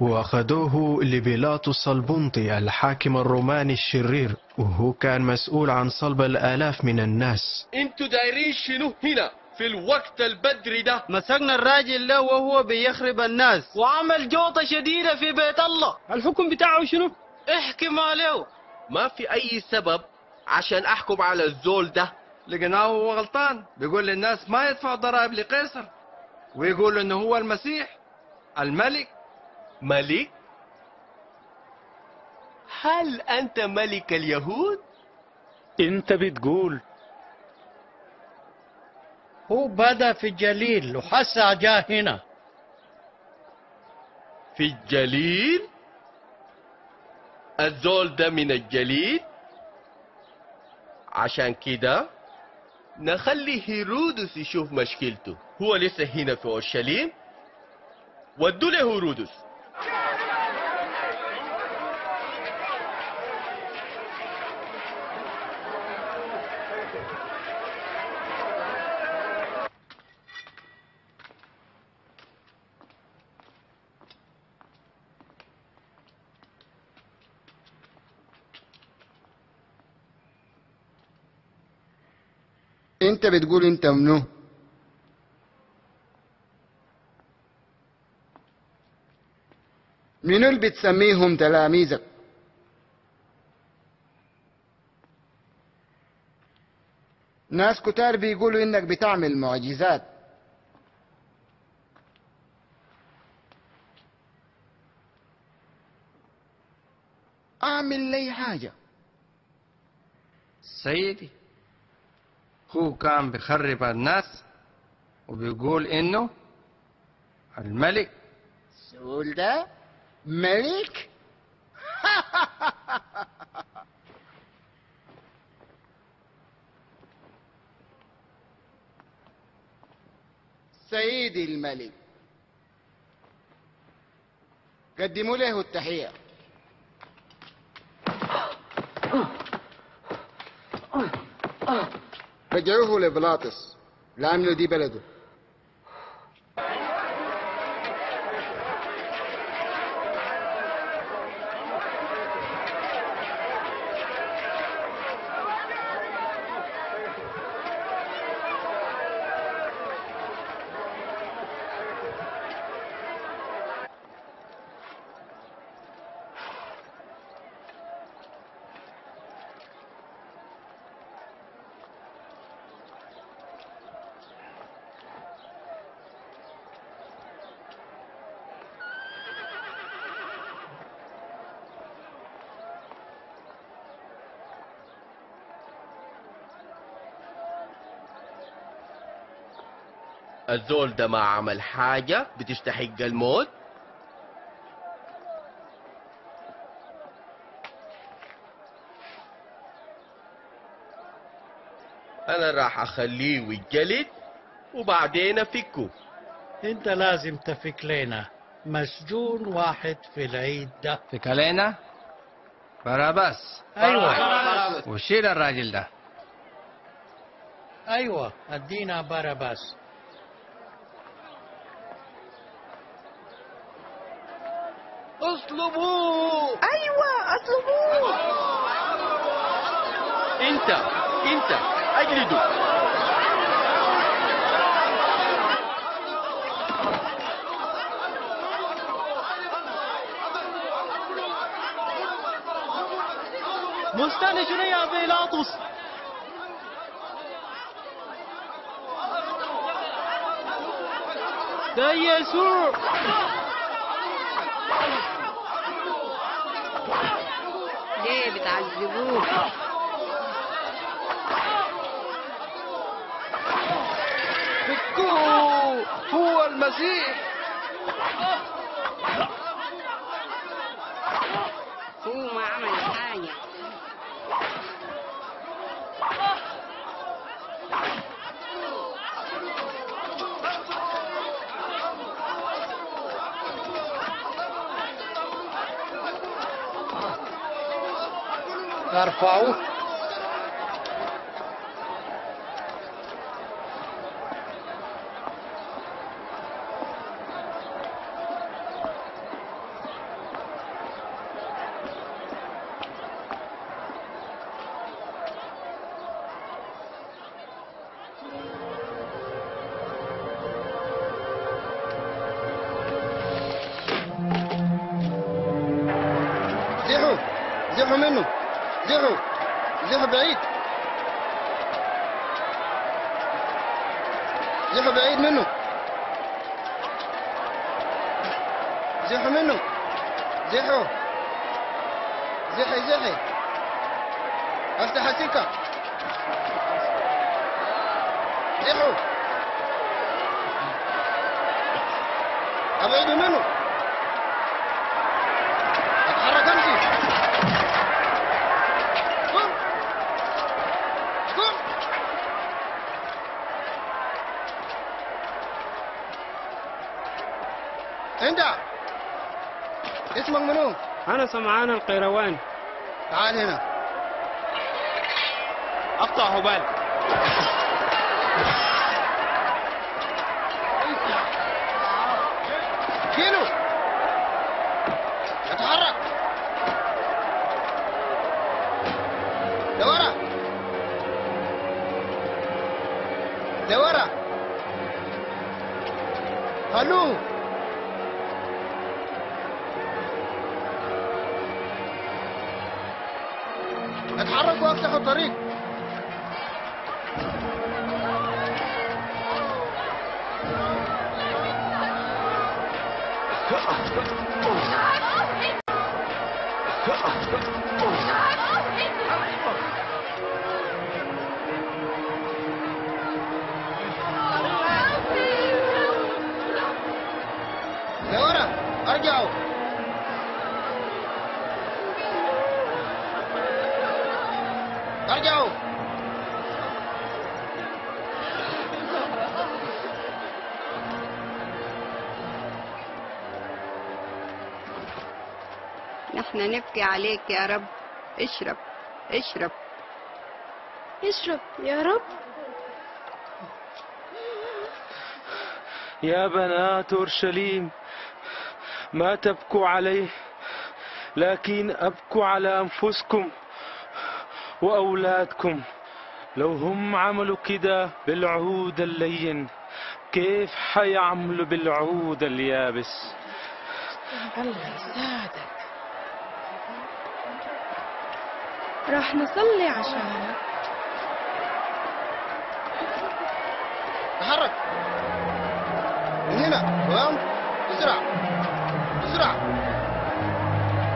وأخذوه لبيلاطس البنطي الحاكم الروماني الشرير، وهو كان مسؤول عن صلب الآلاف من الناس. انتوا دايرين شنو هنا في الوقت البدري ده؟ مسكنا الراجل ده وهو بيخرب الناس وعمل جوطة شديدة في بيت الله. الحكم بتاعه شنو؟ احكم عليه. ما في أي سبب عشان أحكم على الزول ده. لقناه هو غلطان، بيقول للناس ما يدفع ضرائب لقيصر، ويقول إنه هو المسيح الملك. ملك؟ هل أنت ملك اليهود؟ أنت بتقول هو بدأ في الجليل وحسع جاء هنا. في الجليل؟ الزول ده من الجليل؟ عشان كده نخلي هيرودس يشوف مشكلته. هو لسه هنا في اورشليم، ودوا له هيرودس. انت بتقول انت منو؟ منو اللي بتسميهم تلاميذك؟ ناس كتار بيقولوا انك بتعمل معجزات. اعمل لي حاجة. سيدي، هو كان بيخرب الناس وبيقول انه الملك. الزول ده ملك؟ سيدي الملك، قدموا له التحية. رجعوه لبلاطس لأنه دي بلده. الزول ده ما عمل حاجة بتستحق الموت. أنا راح أخليه يتجلد وبعدين أفكه. انت لازم تفك لنا مسجون واحد في العيد ده. فك لنا باراباس. ايوه باراباس. وشيل الراجل ده. ايوه ادينا باراباس. اطلبوه. ايوه اطلبوه. انت انت اجلده. مستنشن يا بيلاطس. ده يسوع. ليه بتعذبوه؟ فكوه، هو المسيح. هو ما عمل حاجة. ارفعوه. زحوا زحوا منه. زحوا زحوا بعيد زحوا بعيد منه زحوا منه زحوا زحي زحي افتح السكة. زحوا ابعدوا منه. اتحرك امشي. انت اسمك منو؟ انا سمعان القيروان. تعال هنا اقطع هبال. كيلو اتحرك لورا لورا. الو اتحرك وافتح الطريق. لورا ارجعوا. ارجعوا. نحن نبكي عليك يا رب. اشرب اشرب اشرب يا رب. يا بنات اورشليم ما تبكوا عليه لكن ابكوا على انفسكم وأولادكم. لو هم عملوا كده بالعود اللين كيف حيعملوا بالعود اليابس؟ الله يساعدك. راح نصلي عشانك. تحرك من هنا. تمام بسرعة بسرعة.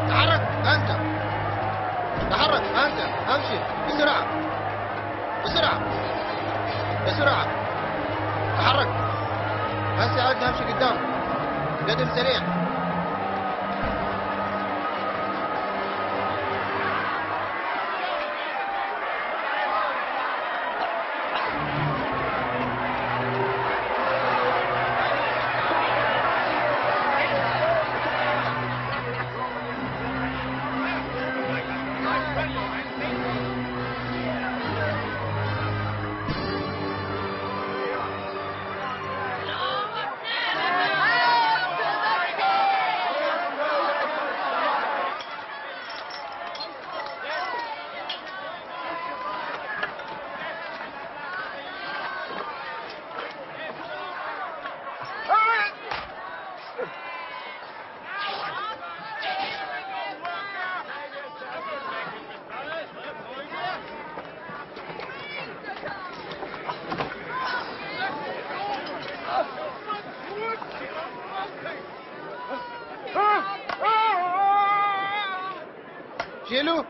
تحرك أنت. تحرك انت. امشي بسرعه بسرعه بسرعه. تحرك. هسه عاد امشي قدام قدم سريع. شيلوا.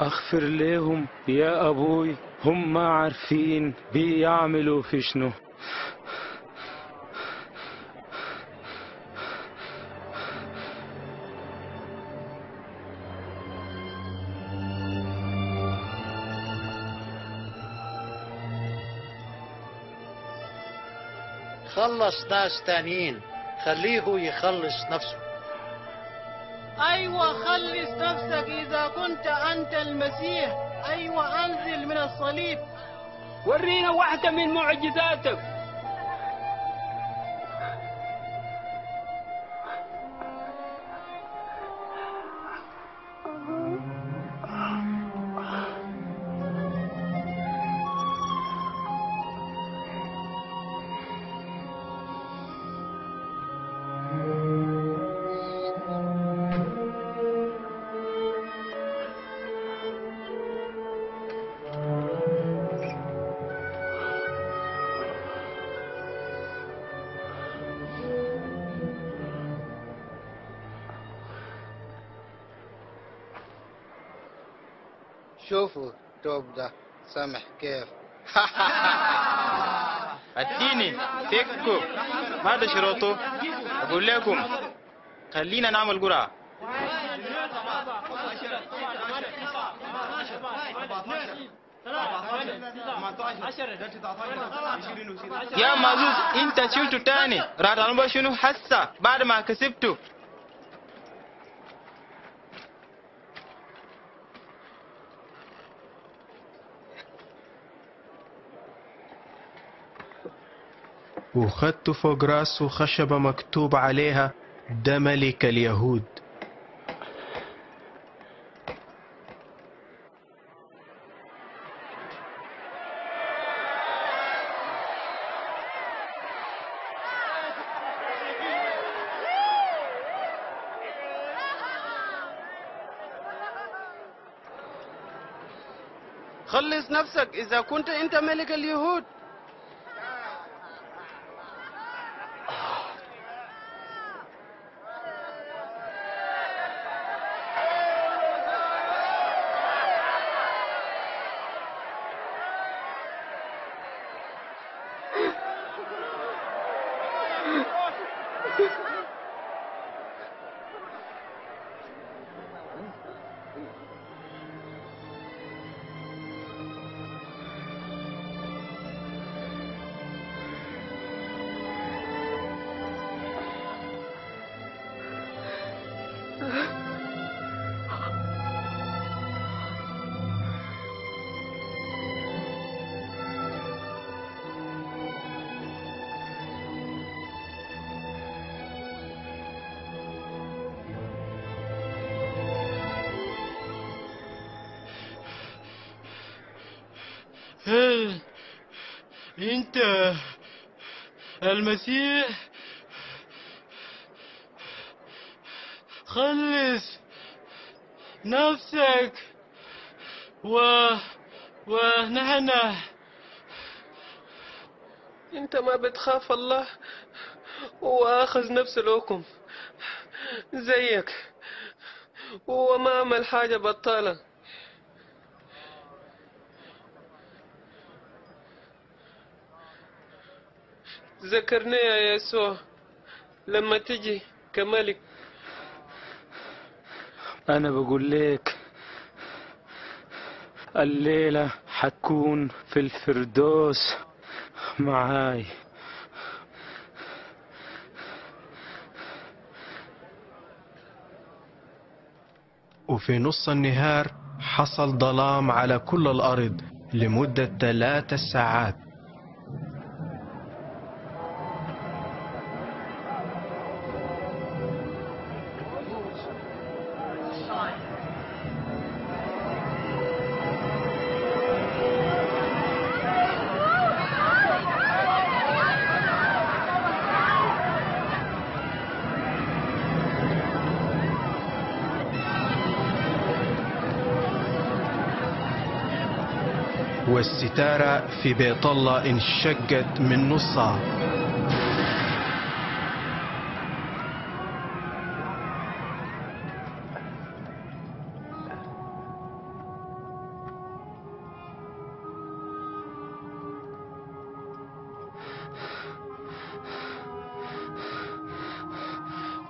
اغفر ليهم يا ابوي، هم ما عارفين بيعملوا في شنو. خلص ناس تانيين، خليه يخلص نفسه. أيوة خلص نفسك إذا كنت أنت المسيح. أيوة أنزل من الصليب، ورينا واحدة من معجزاتك. شوفوا توب ده سامح كيف. اديني فيكم، هذا شروطه. اقول لكم خلينا نعمل قرعه. يا معزوز انت شلته تاني، راد على شنو هسه بعد ما كسبته. وخدت فوق راسه خشبة مكتوب عليها ده ملك اليهود. خلص نفسك إذا كنت أنت ملك اليهود. أنت المسيح، خلص نفسك و... ونحن. أنت ما بتخاف الله وأخذ نفس الحكم زيك وما عمل حاجة بطالة. ذكرني يا يسوع لما تجي كملك. أنا بقول لك الليلة حتكون في الفردوس معاي. وفي نص النهار حصل ظلام على كل الأرض لمدة ثلاثة ساعات. والستارة في بيت الله انشقت من نصها.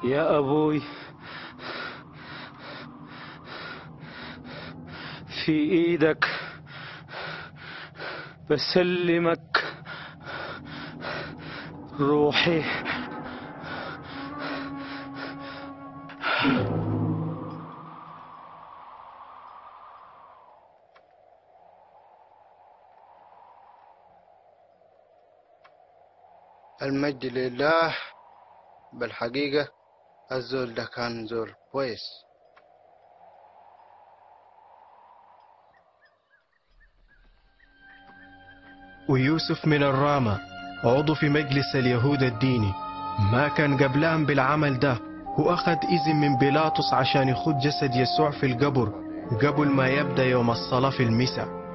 يا أبوي في إيدك بسلمك روحي. المجد لله. بالحقيقة الزول ده كان زول كويس. ويوسف من الرامة عضو في مجلس اليهود الديني ما كان قبلان بالعمل ده، وأخذ إذن من بيلاطس عشان يخد جسد يسوع في القبر قبل ما يبدأ يوم الصلاة في المساء.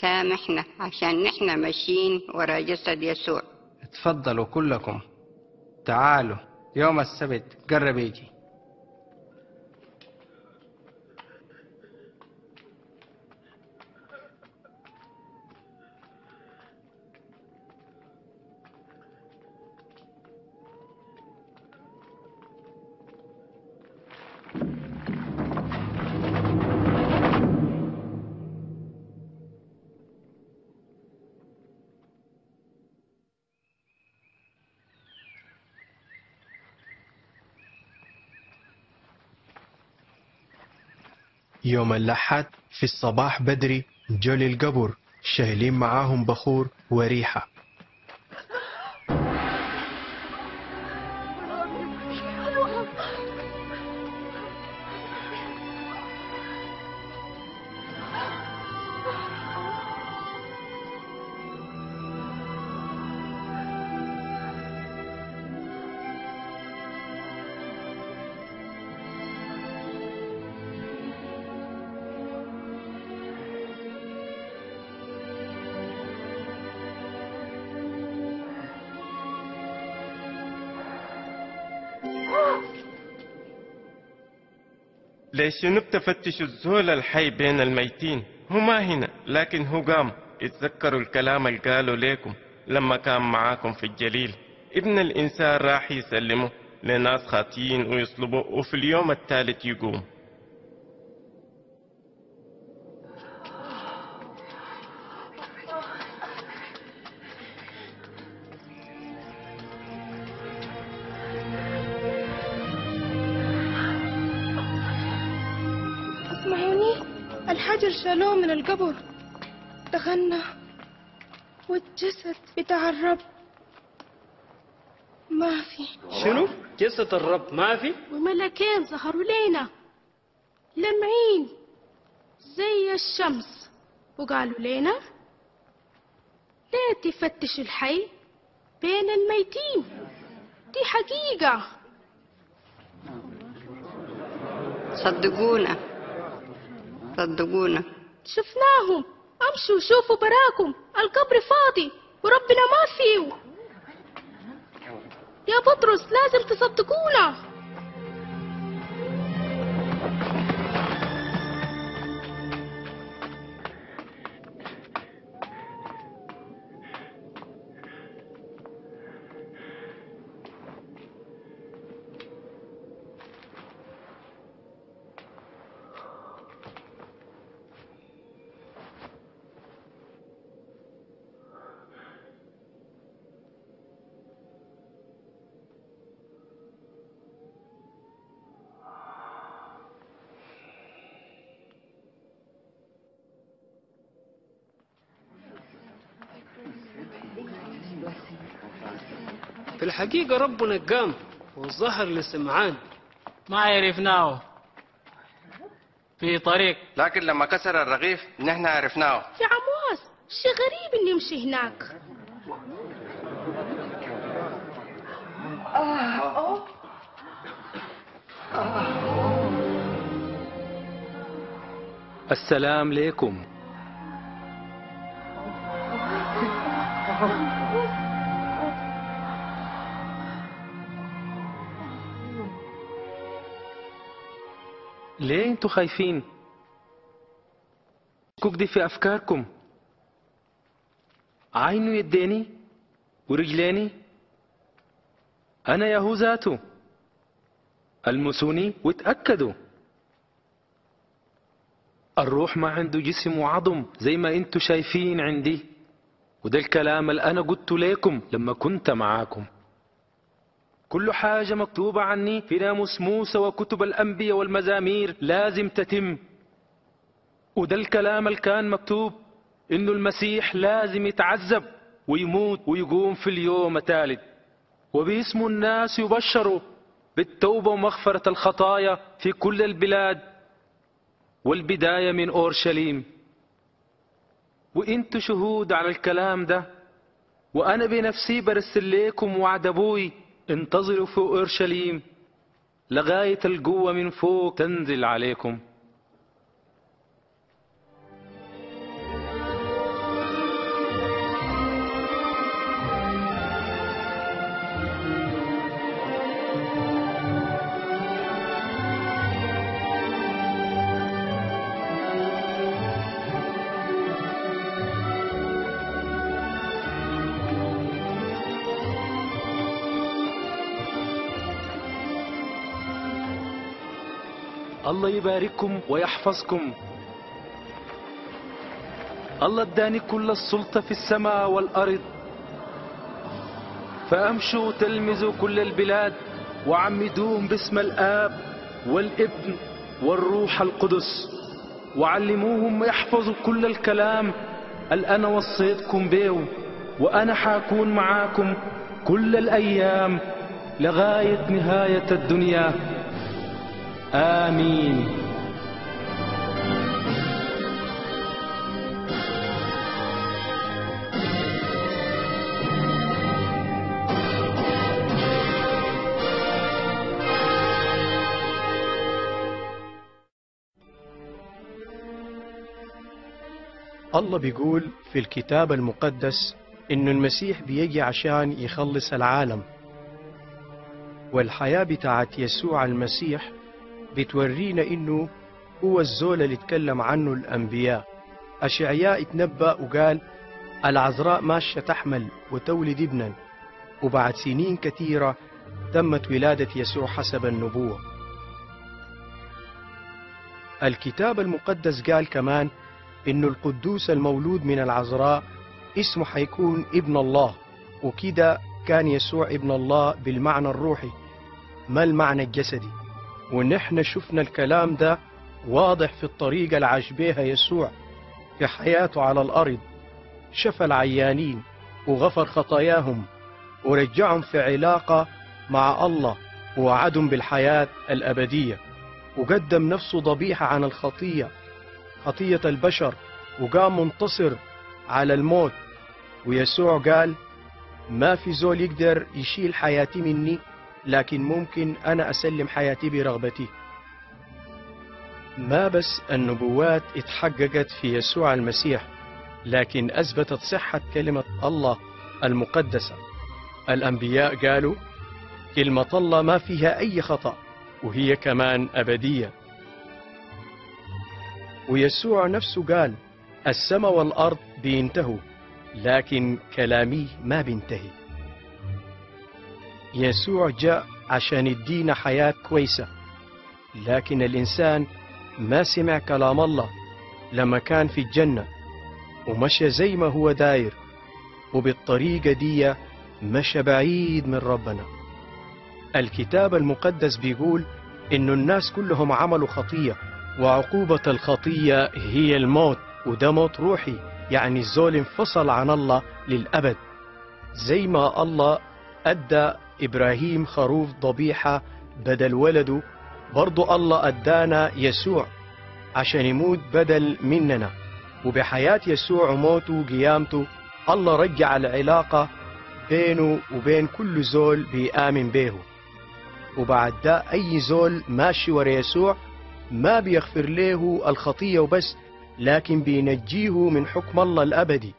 سامحنا عشان نحن ماشيين ورا جسد يسوع. اتفضلوا كلكم تعالوا يوم السبت قرب يجي. يوم الأحد في الصباح بدري جول القبر شايلين معاهم بخور وريحة. ليش نبتفتش الزول الحي بين الميتين؟ هما هنا لكن هو قام. اتذكروا الكلام اللي قالوا لكم لما كان معاكم في الجليل، ابن الإنسان راح يسلمه لناس خاطيين ويصلبوه وفي اليوم الثالث يقوم. اسمعوني، الحجر شالوه من القبر، دخلنا والجسد بتاع الرب ما في. شنو؟ جسد الرب ما في؟ وملكين ظهروا لينا لمعين زي الشمس وقالوا لينا ليه تفتش الحي بين الميتين؟ دي حقيقة، صدقونا صدقونا، شفناهم. امشوا شوفوا براكم، القبر فاضي وربنا ما فيه. يا بطرس لازم تصدقونا. في الحقيقة ربنا قام والظهر لسمعان، ما عرفناه في طريق، لكن لما كسر الرغيف نحن عرفناه. يا عمواس شي غريب انه يمشي هناك. السلام لكم. ليه انتوا خايفين؟ كوك دي في افكاركم، عينه يديني ورجلاني، انا ياهو ذاته، المسوني واتاكدوا، الروح ما عنده جسم وعظم زي ما انتوا شايفين عندي، وده الكلام اللي انا قلته لكم لما كنت معاكم. كل حاجة مكتوبة عني في ناموس موسى وكتب الأنبياء والمزامير لازم تتم، وده الكلام اللي كان مكتوب إنه المسيح لازم يتعذب ويموت ويقوم في اليوم الثالث، وباسمه الناس يبشروا بالتوبة ومغفرة الخطايا في كل البلاد، والبداية من أورشليم. وإنتوا شهود على الكلام ده، وأنا بنفسي برسل لكم وعد أبوي، انتظروا في أورشليم لغاية القوة من فوق تنزل عليكم. الله يبارككم ويحفظكم. الله اداني كل السلطة في السماء والأرض، فأمشوا تلمذوا كل البلاد وعمدوهم باسم الآب والابن والروح القدس، وعلموهم يحفظوا كل الكلام اللي أنا وصيتكم به، وأنا حاكون معاكم كل الأيام لغاية نهاية الدنيا. آمين. الله بيقول في الكتاب المقدس إنه المسيح بيجي عشان يخلص العالم، والحياة بتاعت يسوع المسيح بتورينا انه هو الزول اللي اتكلم عنه الانبياء. اشعياء اتنبأ وقال العذراء ماشية تحمل وتولد ابنا، وبعد سنين كثيرة تمت ولادة يسوع حسب النبوة. الكتاب المقدس قال كمان إنه القدوس المولود من العذراء اسمه حيكون ابن الله، وكده كان يسوع ابن الله بالمعنى الروحي ما المعنى الجسدي. ونحن شفنا الكلام ده واضح في الطريقة اللي عاش بيها يسوع في حياته على الأرض، شفى العيانين وغفر خطاياهم ورجعهم في علاقة مع الله ووعدهم بالحياة الأبدية، وقدم نفسه ضبيحة عن الخطية خطية البشر، وقام منتصر على الموت. ويسوع قال ما في زول يقدر يشيل حياتي مني، لكن ممكن أنا أسلم حياتي برغبتي. ما بس النبوات اتحققت في يسوع المسيح، لكن أثبتت صحة كلمة الله المقدسة. الأنبياء قالوا كلمة الله ما فيها أي خطأ وهي كمان أبدية. ويسوع نفسه قال السماء والأرض بينتهوا لكن كلامي ما بينتهي. يسوع جاء عشان يدينا حياة كويسة، لكن الإنسان ما سمع كلام الله لما كان في الجنة ومشى زي ما هو داير، وبالطريقة دي مشى بعيد من ربنا. الكتاب المقدس بيقول إنه الناس كلهم عملوا خطية، وعقوبة الخطية هي الموت، وده موت روحي، يعني الزول انفصل عن الله للأبد. زي ما الله أدى إبراهيم خروف ضبيحة بدل ولده، برضو الله أدانا يسوع عشان يموت بدل مننا. وبحياة يسوع وموته وقيامته الله رجع العلاقة بينه وبين كل زول بيآمن به. وبعد ده أي زول ماشي ورا يسوع ما بيغفر له الخطية وبس، لكن بينجيه من حكم الله الأبدي،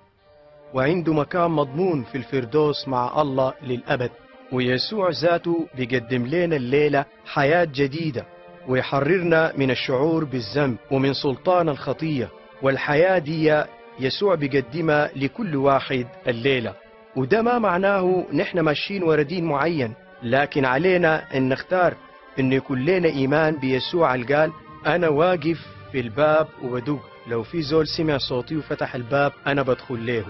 وعنده مكان مضمون في الفردوس مع الله للأبد. ويسوع ذاته بيقدم لنا الليلة حياة جديدة، ويحررنا من الشعور بالذنب ومن سلطان الخطية. والحياة دي يسوع بيقدمها لكل واحد الليلة، وده ما معناه نحن ماشيين ورا دين معين، لكن علينا ان نختار ان يكون لنا ايمان بيسوع اللي قال انا واقف في الباب وبدق، لو في زول سمع صوتي وفتح الباب انا بدخل له.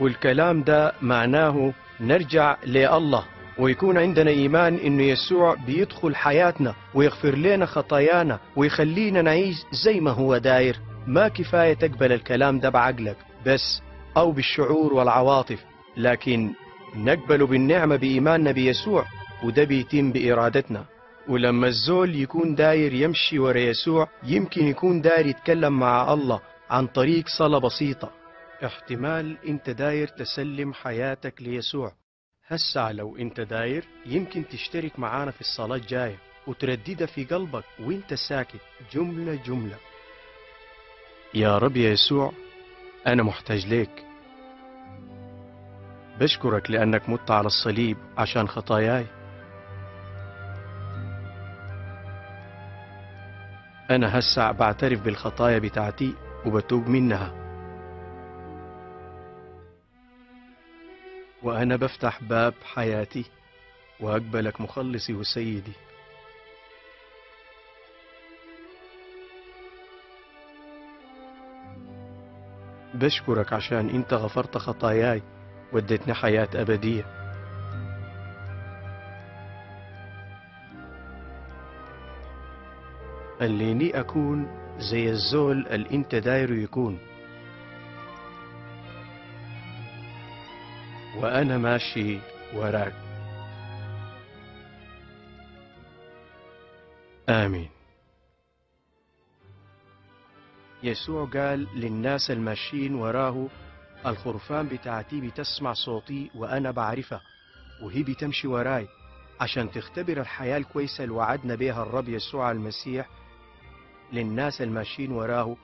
والكلام ده معناه نرجع لله ويكون عندنا ايمان انه يسوع بيدخل حياتنا ويغفر لنا خطايانا ويخلينا نعيش زي ما هو داير. ما كفاية تقبل الكلام ده بعقلك بس أو بالشعور والعواطف، لكن نقبله بالنعمة بإيماننا بيسوع، وده بيتم بإرادتنا. ولما الزول يكون داير يمشي ورا يسوع يمكن يكون داير يتكلم مع الله عن طريق صلاة بسيطة. احتمال انت داير تسلم حياتك ليسوع هسا، لو انت داير يمكن تشترك معانا في الصلاة الجاية وترددها في قلبك وانت ساكت جملة جملة. يا رب يا يسوع أنا محتاج ليك، بشكرك لأنك مت على الصليب عشان خطاياي. أنا هسع بعترف بالخطايا بتاعتي وبتوب منها، وأنا بفتح باب حياتي وأقبلك مخلصي وسيدي. بشكرك عشان انت غفرت خطاياي واديتني حياة أبدية. خليني أكون زي الزول اللي انت دايره يكون وأنا ماشي وراك. آمين. يسوع قال للناس الماشيين وراه الخرفان بتاعتي بتسمع صوتي وأنا بعرفها وهي بتمشي وراي، عشان تختبر الحياة الكويسة اللي وعدنا بيها الرب يسوع المسيح للناس الماشيين وراه.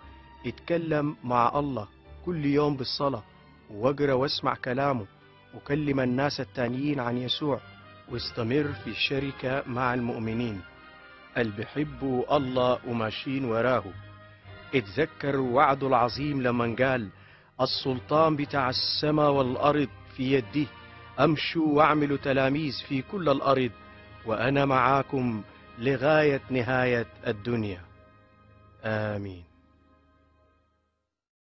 اتكلم مع الله كل يوم بالصلاة، واقرأ واسمع كلامه، وكلم الناس التانيين عن يسوع، واستمر في الشركة مع المؤمنين. اللي بيحبوا الله وماشيين وراه. اتذكروا وعده العظيم لما قال السلطان بتاع السما والأرض في يده، أمشوا واعملوا تلاميذ في كل الأرض وأنا معاكم لغاية نهاية الدنيا. آمين.